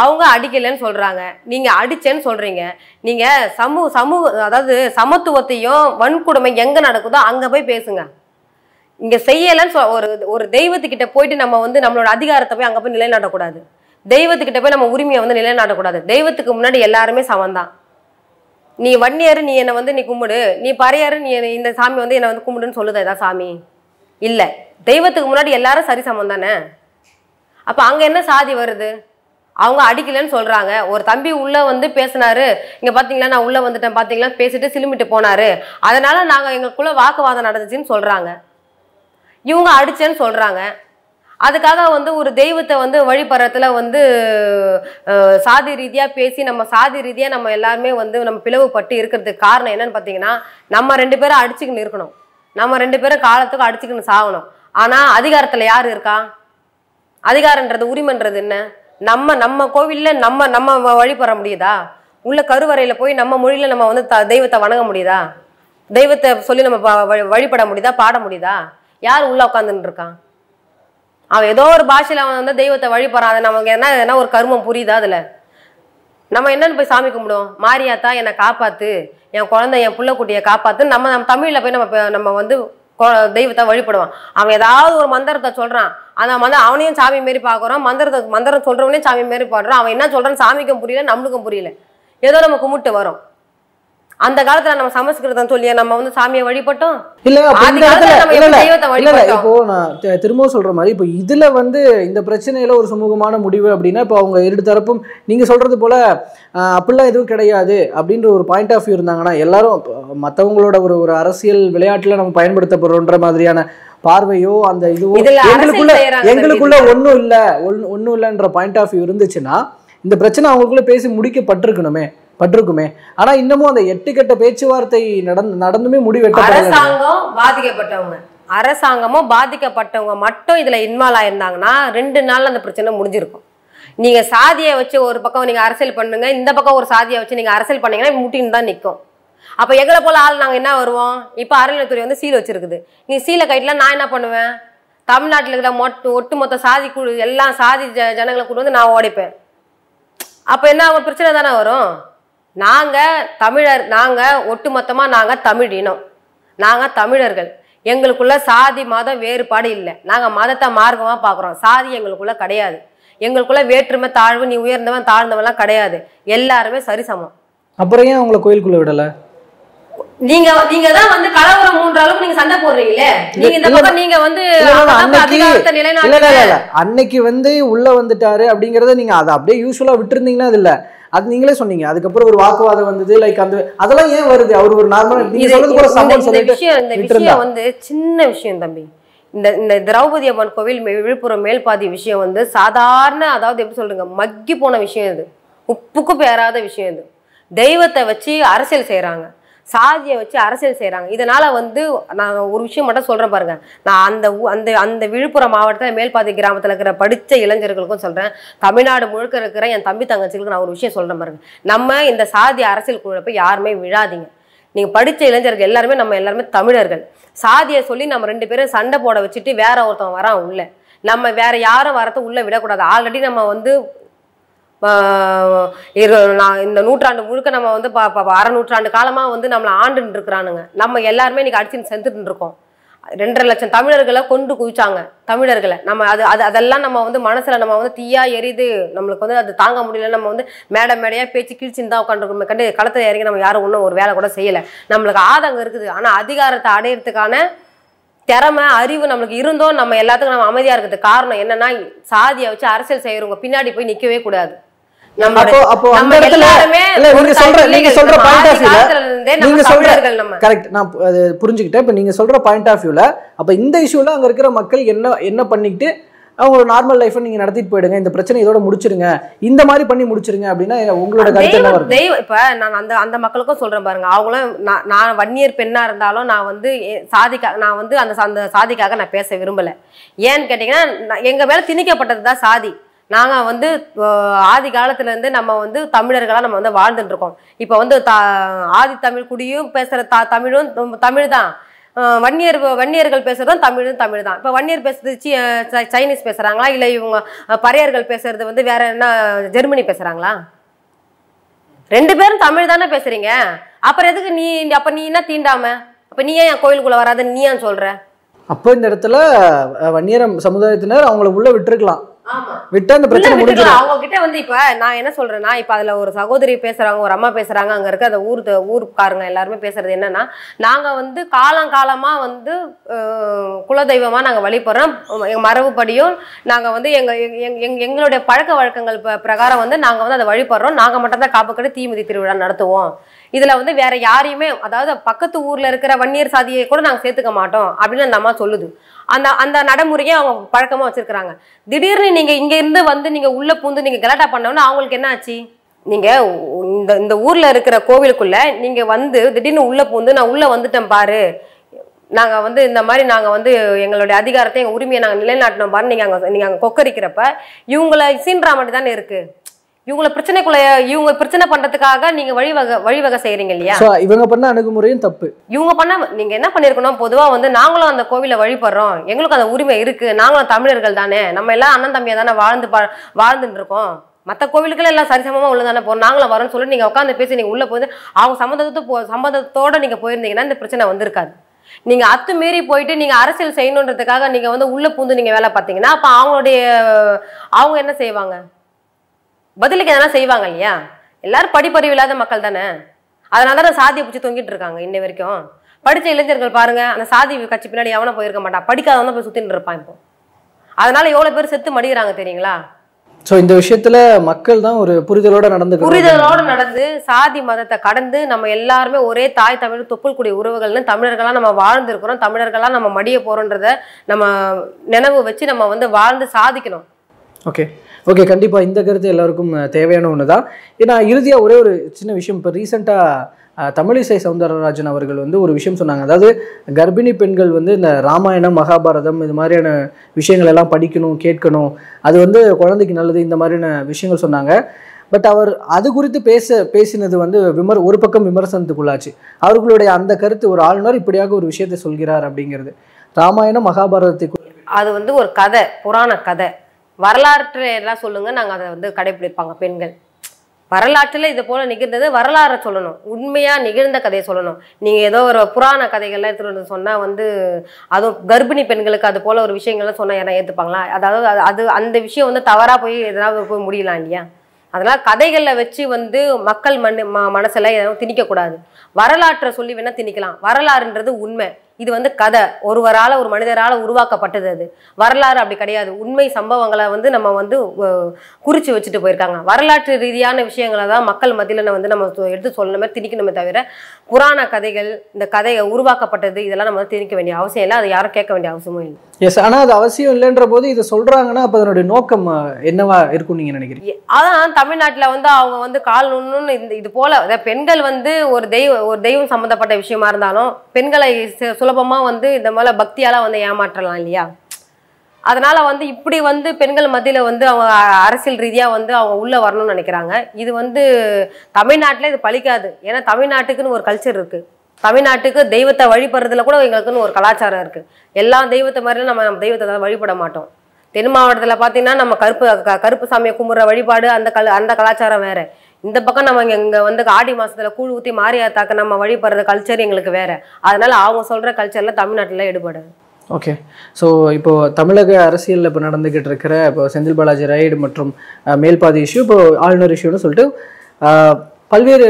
அவங்க அடிக்கலன்னு சொல்றாங்க நீங்க அடிச்சேன்னு சொல்றீங்க நீங்க அதாவது சமத்துவத்தையும் வன்கொடுமை எங்க நடக்குதோ அங்க போய் பேசுங்க இங்க செய்யலன்னு ஒரு தெய்வத்துக்கிட்ட போயிட்டு நம்ம வந்து நம்மளோட அதிகாரத்தை போய் அங்க போய் நிலைநாட்டக்கூடாது தெய்வத்துக்கிட்ட போய் நம்ம உரிமையை வந்து நிலைநாட்ட கூடாது. தெய்வத்துக்கு முன்னாடி எல்லாருமே சமம்தான். நீ வன்னியாரு நீ என்ன வந்து நீ கும்பிடு, நீ பறையாரு நீ இந்த சாமி வந்து என்ன வந்து கும்பிடுன்னு சொல்லுதா இதா சாமி? இல்ல, தெய்வத்துக்கு முன்னாடி எல்லாரும் சரி சமம் தானே. அப்ப அங்க என்ன சாதி வருது? அவங்க அடிக்கலன்னு சொல்றாங்க. ஒரு தம்பி உள்ள வந்து பேசினாரு, இங்க பாத்தீங்களா நான் உள்ள வந்துட்டேன் பாத்தீங்களா, பேசிட்டு சிலுமிட்டு போனாரு, அதனால நாங்க எங்களுக்குள்ள வாக்குவாதம் நடந்துச்சுன்னு சொல்றாங்க. இவங்க அடிச்சேன்னு சொல்றாங்க. அதுக்காக வந்து ஒரு தெய்வத்தை வந்து வழிபடுறதுல வந்து சாதி ரீதியாக பேசி நம்ம சாதி ரீதியாக நம்ம எல்லாருமே வந்து நம்ம பிளவுபட்டு இருக்கிறதுக்கு காரணம் என்னன்னு பார்த்தீங்கன்னா, நம்ம ரெண்டு பேரும் அடிச்சுக்கின்னு இருக்கணும், நம்ம ரெண்டு பேரும் காலத்துக்கு அடிச்சுக்கின்னு சாகணும். ஆனால் அதிகாரத்தில் யார் இருக்கா? அதிகாரன்றது உரிமைன்றது என்ன? நம்ம நம்ம கோவிலில் நம்ம நம்ம வழிபட முடியுதா? உள்ள கருவறையில் போய் நம்ம மொழியில் நம்ம வந்து தெய்வத்தை வணங்க முடியுதா? தெய்வத்தை சொல்லி நம்ம வழிபட முடியுதா? பாட முடியுதா? யார் உள்ளே உட்காந்துன்னு இருக்கான்? அவன் ஏதோ ஒரு பாஷையில் அவன் வந்து தெய்வத்தை வழிபடுறான். நமக்கு என்ன எதனா ஒரு கர்மம் புரியுதா? அதில் நம்ம என்னன்னு போய் சாமி கும்பிடுவோம், மாரியாத்தா என்னை காப்பாற்று, என் குழந்தை என் பிள்ளைக்குட்டியை காப்பாற்று, நம்ம நம்ம தமிழில் போய் நம்ம நம்ம வந்து தெய்வத்தை வழிபடுவான். அவன் ஏதாவது ஒரு மந்திரத்தை சொல்கிறான், அந்த அவனையும் சாமி மாரி பார்க்குறான், மந்திரம் சொல்கிறவனையும் சாமி மாரி பாடுறான். அவன் என்ன சொல்கிறான் சாமிக்கும் புரியல நம்மளுக்கும் புரியல, ஏதோ நம்ம கும்பிட்டு வரோம். அந்த காலத்துல நம்ம சமஸ்கிருதம் சொல்லியா நம்ம வந்து சாமியை வழிபட்டோம் இல்ல. இப்போ நான் திரும்பவும் சொல்ற மாதிரி, இப்போ இதுல வந்து இந்த பிரச்சனையில ஒரு சுமூகமான முடிவு அப்படின்னா, இப்போ அவங்க இரு தரப்பும் நீங்க சொல்றது போல அப்படிலாம் எதுவும் கிடையாது அப்படின்ற ஒரு பாயிண்ட் ஆஃப் வியூ இருந்தாங்கன்னா எல்லாரும் மற்றவங்களோட ஒரு ஒரு அரசியல் விளையாட்டுல நம்ம பயன்படுத்தப்படுறோன்ற மாதிரியான பார்வையோ அந்த இதுவோ எங்களுக்குள்ள ஒன்னும் இல்லைன்ற பாயிண்ட் ஆஃப் வியூ இருந்துச்சுன்னா இந்த பிரச்சனை அவங்களுக்குள்ள பேசி முடிக்கப்பட்டிருக்குமே. ஆனா இன்னமும் அந்த எட்டுக்கட்ட பேச்சுவார்த்தை நடந்துமே முடிவெட்டப்படல. அரசாங்கமும் பாதிக்கப்பட்டவங்க மட்டும் இதுல இன்வால்வ் ஆயிருந்தாங்கன்னா 2 நாள்ல அந்த பிரச்சனை முடிஞ்சிருக்கும். நீங்க சாதியை வச்சு ஒரு பக்கம் நீங்க அரசியல் பண்ணுங்க, இந்த பக்கம் ஒரு சாதியை வச்சு நீங்க அரசியல் பண்ணீங்கன்னா முட்டின்னு தான் நிற்கும். அப்ப எங்களை போல ஆள் நாங்க என்ன வருவோம்? இப்ப அறநிலையத்துறை வந்து சீல் வச்சிருக்குது. நீ சீலை கைட்டலாம், நான் என்ன பண்ணுவேன்? தமிழ்நாட்டில் இருக்கிற ஒட்டுமொத்த சாதி குழு எல்லா சாதி ஜனங்களை கொண்டு வந்து நான் உடைப்பேன். அப்ப என்ன அவன் பிரச்சனை தானே வரும். நாங்க தமிழர், நாங்க ஒட்டுமொத்தமா நாங்க தமிழ் இனம், நாங்க தமிழர்கள். எங்களுக்குள்ள சாதி மதம் வேறுபாடு இல்லை. நாங்க மதத்தை மார்க்கமா பாக்குறோம். சாதி எங்களுக்குள்ள கிடையாது. எங்களுக்குள்ள வேற்றுமை தாழ்வு நீ உயர்ந்தவன் தாழ்ந்தவன்லாம் கிடையாது. எல்லாருமே சரிசமம். அப்புறம் ஏன் உங்களை கோயிலுக்குள்ள விடல? நீங்க தான் வந்து கலவரம் மூன்ற அளவுக்கு நீங்க சண்டை போடுறீங்களே. நீங்க வந்து அதிகாரத்தை நிலைநாட்டல அன்னைக்கு வந்து உள்ள வந்துட்டாரு அப்படிங்கறத நீங்க அதை அப்படியே யூஸ்வலா விட்டு இருந்தீங்கன்னா அது இல்ல, அது நீங்களே சொன்னீங்க. அதுக்கப்புறம் ஒரு வாக்குவாதம் வந்தது. லைக் அந்த அதெல்லாம் ஏன் வருது? அவர் ஒரு நார்மலா நீங்க சொல்றது கூட சம்பவம் சொல்லிட்டு வந்து சின்ன விஷயம் தம்பி. இந்த இந்த திரௌபதி அம்மன் கோவில் விழுப்புரம் மேல்பாதி விஷயம் வந்து சாதாரண, அதாவது எப்படி சொல்றீங்க, மக்கி போன விஷயம். இது உப்புக்கு பேராத விஷயம். இது தெய்வத்தை வச்சு அரசியல் செய்யறாங்க, சாதியை வச்சு அரசியல் செய்கிறாங்க. இதனால் வந்து நான் ஒரு விஷயம் மட்டும் சொல்கிறேன் பாருங்க. நான் அந்த அந்த அந்த விழுப்புரம் மாவட்டத்தில் மேல்பாதி கிராமத்தில் இருக்கிற படித்த இளைஞர்களுக்கும் சொல்கிறேன், தமிழ்நாடு முழுக்க இருக்கிற என் தம்பி தங்கச்சிகளுக்கு நான் ஒரு விஷயம் சொல்கிறேன் பாருங்க. நம்ம இந்த சாதி அரசியல் குழுப்பை யாருமே விழாதீங்க. நீங்கள் படித்த இளைஞர்கள் எல்லாருமே, நம்ம எல்லாருமே தமிழர்கள். சாதியை சொல்லி நம்ம 2 பேரும் சண்டை போட வச்சுட்டு வேற ஒருத்தவன் வரான் உள்ள, நம்ம வேற யாரும் வரத்தை உள்ளே விடக்கூடாது. ஆல்ரெடி நம்ம வந்து இந்த 100 ஆண்டு முழுக்க நம்ம வந்து 100 ஆண்டு காலமாக வந்து நம்மளை ஆண்டுன்னு இருக்கிறானுங்க. நம்ம எல்லாருமே இன்னைக்கு அடிச்சுன்னு செஞ்சுட்டு இருக்கோம். 2.5 லட்சம் தமிழர்களை கொண்டு குவிச்சாங்க. தமிழர்களை நம்ம அதெல்லாம் நம்ம வந்து மனசில் நம்ம வந்து தீயா எரியுது. நம்மளுக்கு வந்து அது தாங்க முடியல. நம்ம வந்து மேடையாக பேச்சு கிழிச்சின்னு தான் உட்காந்துருக்கோம். கண்டு களத்தில் இறங்கி நம்ம யாரும் ஒன்றும் ஒரு வேலை கூட செய்யலை. நம்மளுக்கு ஆதங்கம் இருக்குது. ஆனால் அதிகாரத்தை அடையிறதுக்கான திறமை அறிவு நம்மளுக்கு இருந்தோம். நம்ம எல்லாத்துக்கும் நம்ம அமைதியாக இருக்கிறதுக்கு காரணம் என்னன்னா, சாதியை வச்சு அரசியல் செய்கிறவங்க பின்னாடி போய் நிற்கவே கூடாது. மக்கள் என்ன பண்ணிட்டு அவங்க நார்மல் லைஃப் நீங்க நடத்திட்டு போயிடுங்க, இந்த பிரச்சனை இதோட முடிச்சிருங்க, இந்த மாதிரி பண்ணி முடிச்சிருங்க அப்படின்னா உங்களோட கருத்து? தெய்வம் இப்ப நான் அந்த மக்களுக்கும் சொல்றேன் பாருங்க. அவங்களும் நான் வன்னியர் பெண்ணா இருந்தாலும் நான் வந்து சாதிக்காக நான் வந்து அந்த சாதிக்காக நான் பேச விரும்பல. ஏன்னு கேட்டீங்கன்னா, எங்க மேல திணிக்கப்பட்டதுதான் சாதி. நாங்கள் வந்து ஆதி காலத்துலேருந்து நம்ம வந்து தமிழர்களாக நம்ம வந்து வாழ்ந்துட்டுருக்கோம். இப்போ வந்து ஆதி தமிழ் குடியும் பேசுகிற தமிழும் தமிழ் தான், வன்னியர்கள் பேசுகிறதும் தமிழ் தான். இப்போ வன்னியர் பேசுறது சைனீஸ் பேசுகிறாங்களா? இல்லை இவங்க பறையர்கள் பேசுறது வந்து வேற என்ன ஜெர்மனி பேசுகிறாங்களா? 2 பேரும் தமிழ் தானே பேசுகிறீங்க. அப்புறம் எதுக்கு நீ அப்போ நீ என்ன தீண்டாம அப்போ நீ ஏன் என் கோயிலுக்குள்ளே வராத? நீ ஏன் சொல்கிற? அப்போ இந்த இடத்துல வன்னியர் சமுதாயத்தினர் அவங்கள உள்ளே விட்டுருக்கலாம். விட்டா அந்த பிரச்சனை முடிஞ்சிரும். அவங்க கிட்ட வந்து இப்ப நான் என்ன சொல்றேன்னா, இப்ப அதுல ஒரு சகோதரி பேசுறாங்க, ஒரு அம்மா பேசுறாங்க, அங்க இருக்க அந்த ஊருக்காரங்க எல்லாருமே பேசுறது என்னன்னா, நாங்க வந்து காலங்காலமா வந்து குலதெய்வமா நாங்க வழிபடுறோம், மரபுப்படியும் நாங்க வந்து எங்களுடைய பழக்க வழக்கங்கள் பிரகாரம் வந்து நாங்க வந்து அதை வழிபடுறோம், நாங்க மட்டும் தான் காப்புக்கட்டு தீமிதி திருவிழா நடத்துவோம், இதுல வந்து வேற யாரையுமே அதாவது பக்கத்து ஊர்ல இருக்கிற வன்னியர் சாதியை கூட நாங்க சேர்த்துக்க மாட்டோம் அப்படின்னு அந்த அம்மா சொல்லுது. அந்த அந்த நடைமுறையை அவங்க பழக்கமா வச்சிருக்கிறாங்க. திடீர்னு நீங்க இங்க இருந்து வந்து நீங்க உள்ள பூந்து நீங்க கலாட்டா பண்ணோம்னா அவங்களுக்கு என்ன ஆச்சு? நீங்க இந்த ஊர்ல இருக்கிற கோவிலுக்குள்ள நீங்க வந்து திடீர்னு உள்ள பூந்து நான் உள்ள வந்துட்டேன் பாரு, நாங்க வந்து இந்த மாதிரி நாங்க வந்து எங்களுடைய அதிகாரத்தை எங்க உரிமையை நாங்க நிலைநாட்டினோம் பாரு, நீங்க அங்க கொக்கரிக்கிறப்ப இவங்களை சீன்றா மட்டும் தானே இருக்கு. இவங்களை பிரச்சனைக்குள்ள இவங்க பிரச்சனை பண்றதுக்காக நீங்க வழிவகை செய்யறீங்க இல்லையா? இவங்க பண்ண அணுகுமுறையும் தப்பு. இவங்க பண்ண நீங்க என்ன பண்ணிருக்கணும், பொதுவா வந்து நாங்களும் அந்த கோவில வழிபடுறோம், எங்களுக்கு அந்த உரிமை இருக்கு, நாங்களும் தமிழர்கள் தானே, நம்ம எல்லாம் அண்ணன் தம்பியா தானே வாழ்ந்துட்டு இருக்கோம், மற்ற கோவிலுக்குள்ள எல்லாம் சரிசமமா உள்ளதானே போறோம், நாங்களும் வரோம்னு சொல்லி நீங்க உட்காந்து பேசி நீங்க உள்ள போது அவங்க சம்பந்தத்தோட நீங்க போயிருந்தீங்கன்னா இந்த பிரச்சனை வந்திருக்காது. நீங்க அத்துமீறி போயிட்டு நீங்க அரசியல் செய்யணுன்றதுக்காக நீங்க வந்து உள்ள பூந்து நீங்க வேலை பார்த்தீங்கன்னா அப்ப அவங்க என்ன செய்வாங்க? பதிலுக்கு எதனா செய்வாங்க இல்லையா? எல்லாரும் படிப்பறிவு இல்லாத மக்கள் தானே, அதனாலதான் சாதியை பிடிச்சி தொங்கிட்டு இருக்காங்க. இன்ன வரைக்கும் படித்த இளைஞர்கள் பாருங்க, அந்த சாதி கட்சி பின்னாடி எவனா போயிருக்க மாட்டான், படிக்காதவன் தான் போய் சுத்தின்னு இருப்பான். இப்போ அதனால எவ்வளவு பேர் செத்து மடிக்கிறாங்க தெரியுங்களா? சோ இந்த விஷயத்துல மக்கள் தான் ஒரு புரிதலோட நடந்து சாதி மதத்தை கடந்து நம்ம எல்லாருமே ஒரே தாய் தமிழ் தொப்புள் கூடிய உறவுகள்னு தமிழர்களா நம்ம வாழ்ந்துருக்கிறோம், தமிழர்களா நம்ம மடிய போறோன்றத நம்ம நினைவு வச்சு நம்ம வந்து வாழ்ந்து சாதிக்கணும். ஓகே கண்டிப்பாக இந்த கருத்து எல்லாருக்கும் தேவையான ஒன்று தான். ஏன்னா இறுதியாக ஒரே ஒரு சின்ன விஷயம், இப்போ ரீசெண்டாக தமிழிசை சவுந்தரராஜன் அவர்கள் வந்து ஒரு விஷயம் சொன்னாங்க, அதாவது கர்ப்பிணி பெண்கள் வந்து இந்த ராமாயணம் மகாபாரதம் இது மாதிரியான விஷயங்கள் எல்லாம் படிக்கணும் கேட்கணும், அது வந்து குழந்தைக்கு நல்லது, இந்த மாதிரியான விஷயங்கள் சொன்னாங்க. பட் அவர் அது குறித்து பேசினது வந்து ஒரு பக்கம் விமர்சனத்துக்குள்ளாச்சு. அவர்களுடைய அந்த கருத்து, ஒரு ஆளுநர் இப்படியாக ஒரு விஷயத்தை சொல்கிறார் அப்படிங்கிறது, ராமாயணம் மகாபாரதத்துக்கு அது வந்து ஒரு கதை, புராண கதை, வரலாற்று எல்லாம் சொல்லுங்க, நாங்கள் அதை வந்து கடைபிடிப்பாங்க பெண்கள். வரலாற்றில் இது போல நிகழ்ந்தது வரலாறு சொல்லணும், உண்மையாக நிகழ்ந்த கதையை சொல்லணும். நீங்கள் ஏதோ ஒரு புராண கதைகள்லாம் எடுத்துகிட்டு சொன்னால் வந்து அதுவும் கர்ப்பிணி பெண்களுக்கு அது போல் ஒரு விஷயங்கள்லாம் சொன்னால் யாரா ஏற்றுப்பாங்களா? அதாவது அந்த விஷயம் வந்து தவறாக போய் எதாவது போய் முடியலாம் இல்லையா? அதனால் கதைகளில் வச்சு வந்து மக்கள் மனசில் எதாவது திணிக்கக்கூடாது. வரலாற்றை சொல்லி வேணால் திணிக்கலாம், வரலாறுன்றது உண்மை, இது வந்து கதை, ஒருவரால் ஒரு மனிதரால் உருவாக்கப்பட்டது, அது வரலாறு அப்படி கிடையாது. உண்மை சம்பவங்களை வந்து நம்ம வந்து குறித்து வச்சுட்டு போயிருக்காங்க. வரலாற்று ரீதியான விஷயங்களை தான் மக்கள் மத்தியில் வந்து நம்ம எடுத்து சொல்லணுமே திணிக்கணுமே தவிர புராண கதைகள் இந்த கதையை உருவாக்கப்பட்டது இதெல்லாம் நம்ம திணிக்க வேண்டிய அவசியம் இல்லை, அது யாரும் கேட்க வேண்டிய அவசியமும் இல்லை. எஸ், ஆனால் அது அவசியம் இல்லைன்ற போது இதை சொல்கிறாங்கன்னா அப்போ அதனுடைய நோக்கம் என்னவா இருக்கும்னு நீங்கள் நினைக்கிறீங்க? அதான் தமிழ்நாட்டில் வந்து அவங்க வந்து கால் நுண்ணுன்னு இது போல் பெண்கள் வந்து ஒரு தெய்வம் சம்மந்தப்பட்ட விஷயமா இருந்தாலும் பெண்களை சுலபமா வந்து இந்த மாதிரி பக்தியால வந்து ஏமாற்றலாம் இல்லையா? அதனால வந்து இப்படி வந்து பெண்கள் மத்தியில வந்து அவங்க அரசியல் ரீதியா வந்து அவங்க உள்ள வரணும்னு நினைக்கிறாங்க. இது வந்து தமிழ்நாட்டுல இது பழிக்காது, ஏன்னா தமிழ்நாட்டுக்குன்னு ஒரு கல்ச்சர் இருக்கு, தமிழ்நாட்டுக்கு தெய்வத்தை வழிபடுறதுல கூட எங்களுக்குன்னு ஒரு கலாச்சாரம் இருக்கு. எல்லா தெய்வத்தை மாதிரிலாம் நம்ம தெய்வத்தை தான் வழிபட மாட்டோம். தென் மாவட்டத்தில் பார்த்தீங்கன்னா நம்ம கருப்பு சாமியை கும்பிட்ற வழிபாடு அந்த கலாச்சாரம் வேற. இந்த பக்கம் நம்ம இங்கே வந்து ஆடி மாசத்துல கூழ் ஊற்றி மாரியாத்தாக்க நம்ம வழிபடுற கல்ச்சர் எங்களுக்கு வேற. அதனால அவங்க சொல்ற கல்ச்சர்ல தமிழ்நாட்டில் எடுபடுது. ஓகே, ஸோ இப்போ தமிழக அரசியலில் இப்போ நடந்துகிட்டு இருக்கிற இப்போ செந்தில் பாலாஜி ரைடு மற்றும் மேல்பாதி இஷ்யூ, இப்போ ஆளுநர் இஷ்யூன்னு சொல்லிட்டு பல்வேறு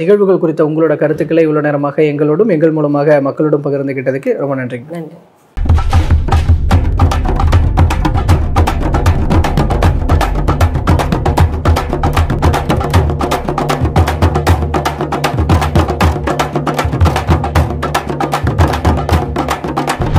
நிகழ்வுகள் குறித்த உங்களோட கருத்துக்களை இவ்வளோ நேரமாக எங்களோடும் எங்கள் மூலமாக மக்களோடும் பகிர்ந்துகிட்டதுக்கு ரொம்ப நன்றிங்க.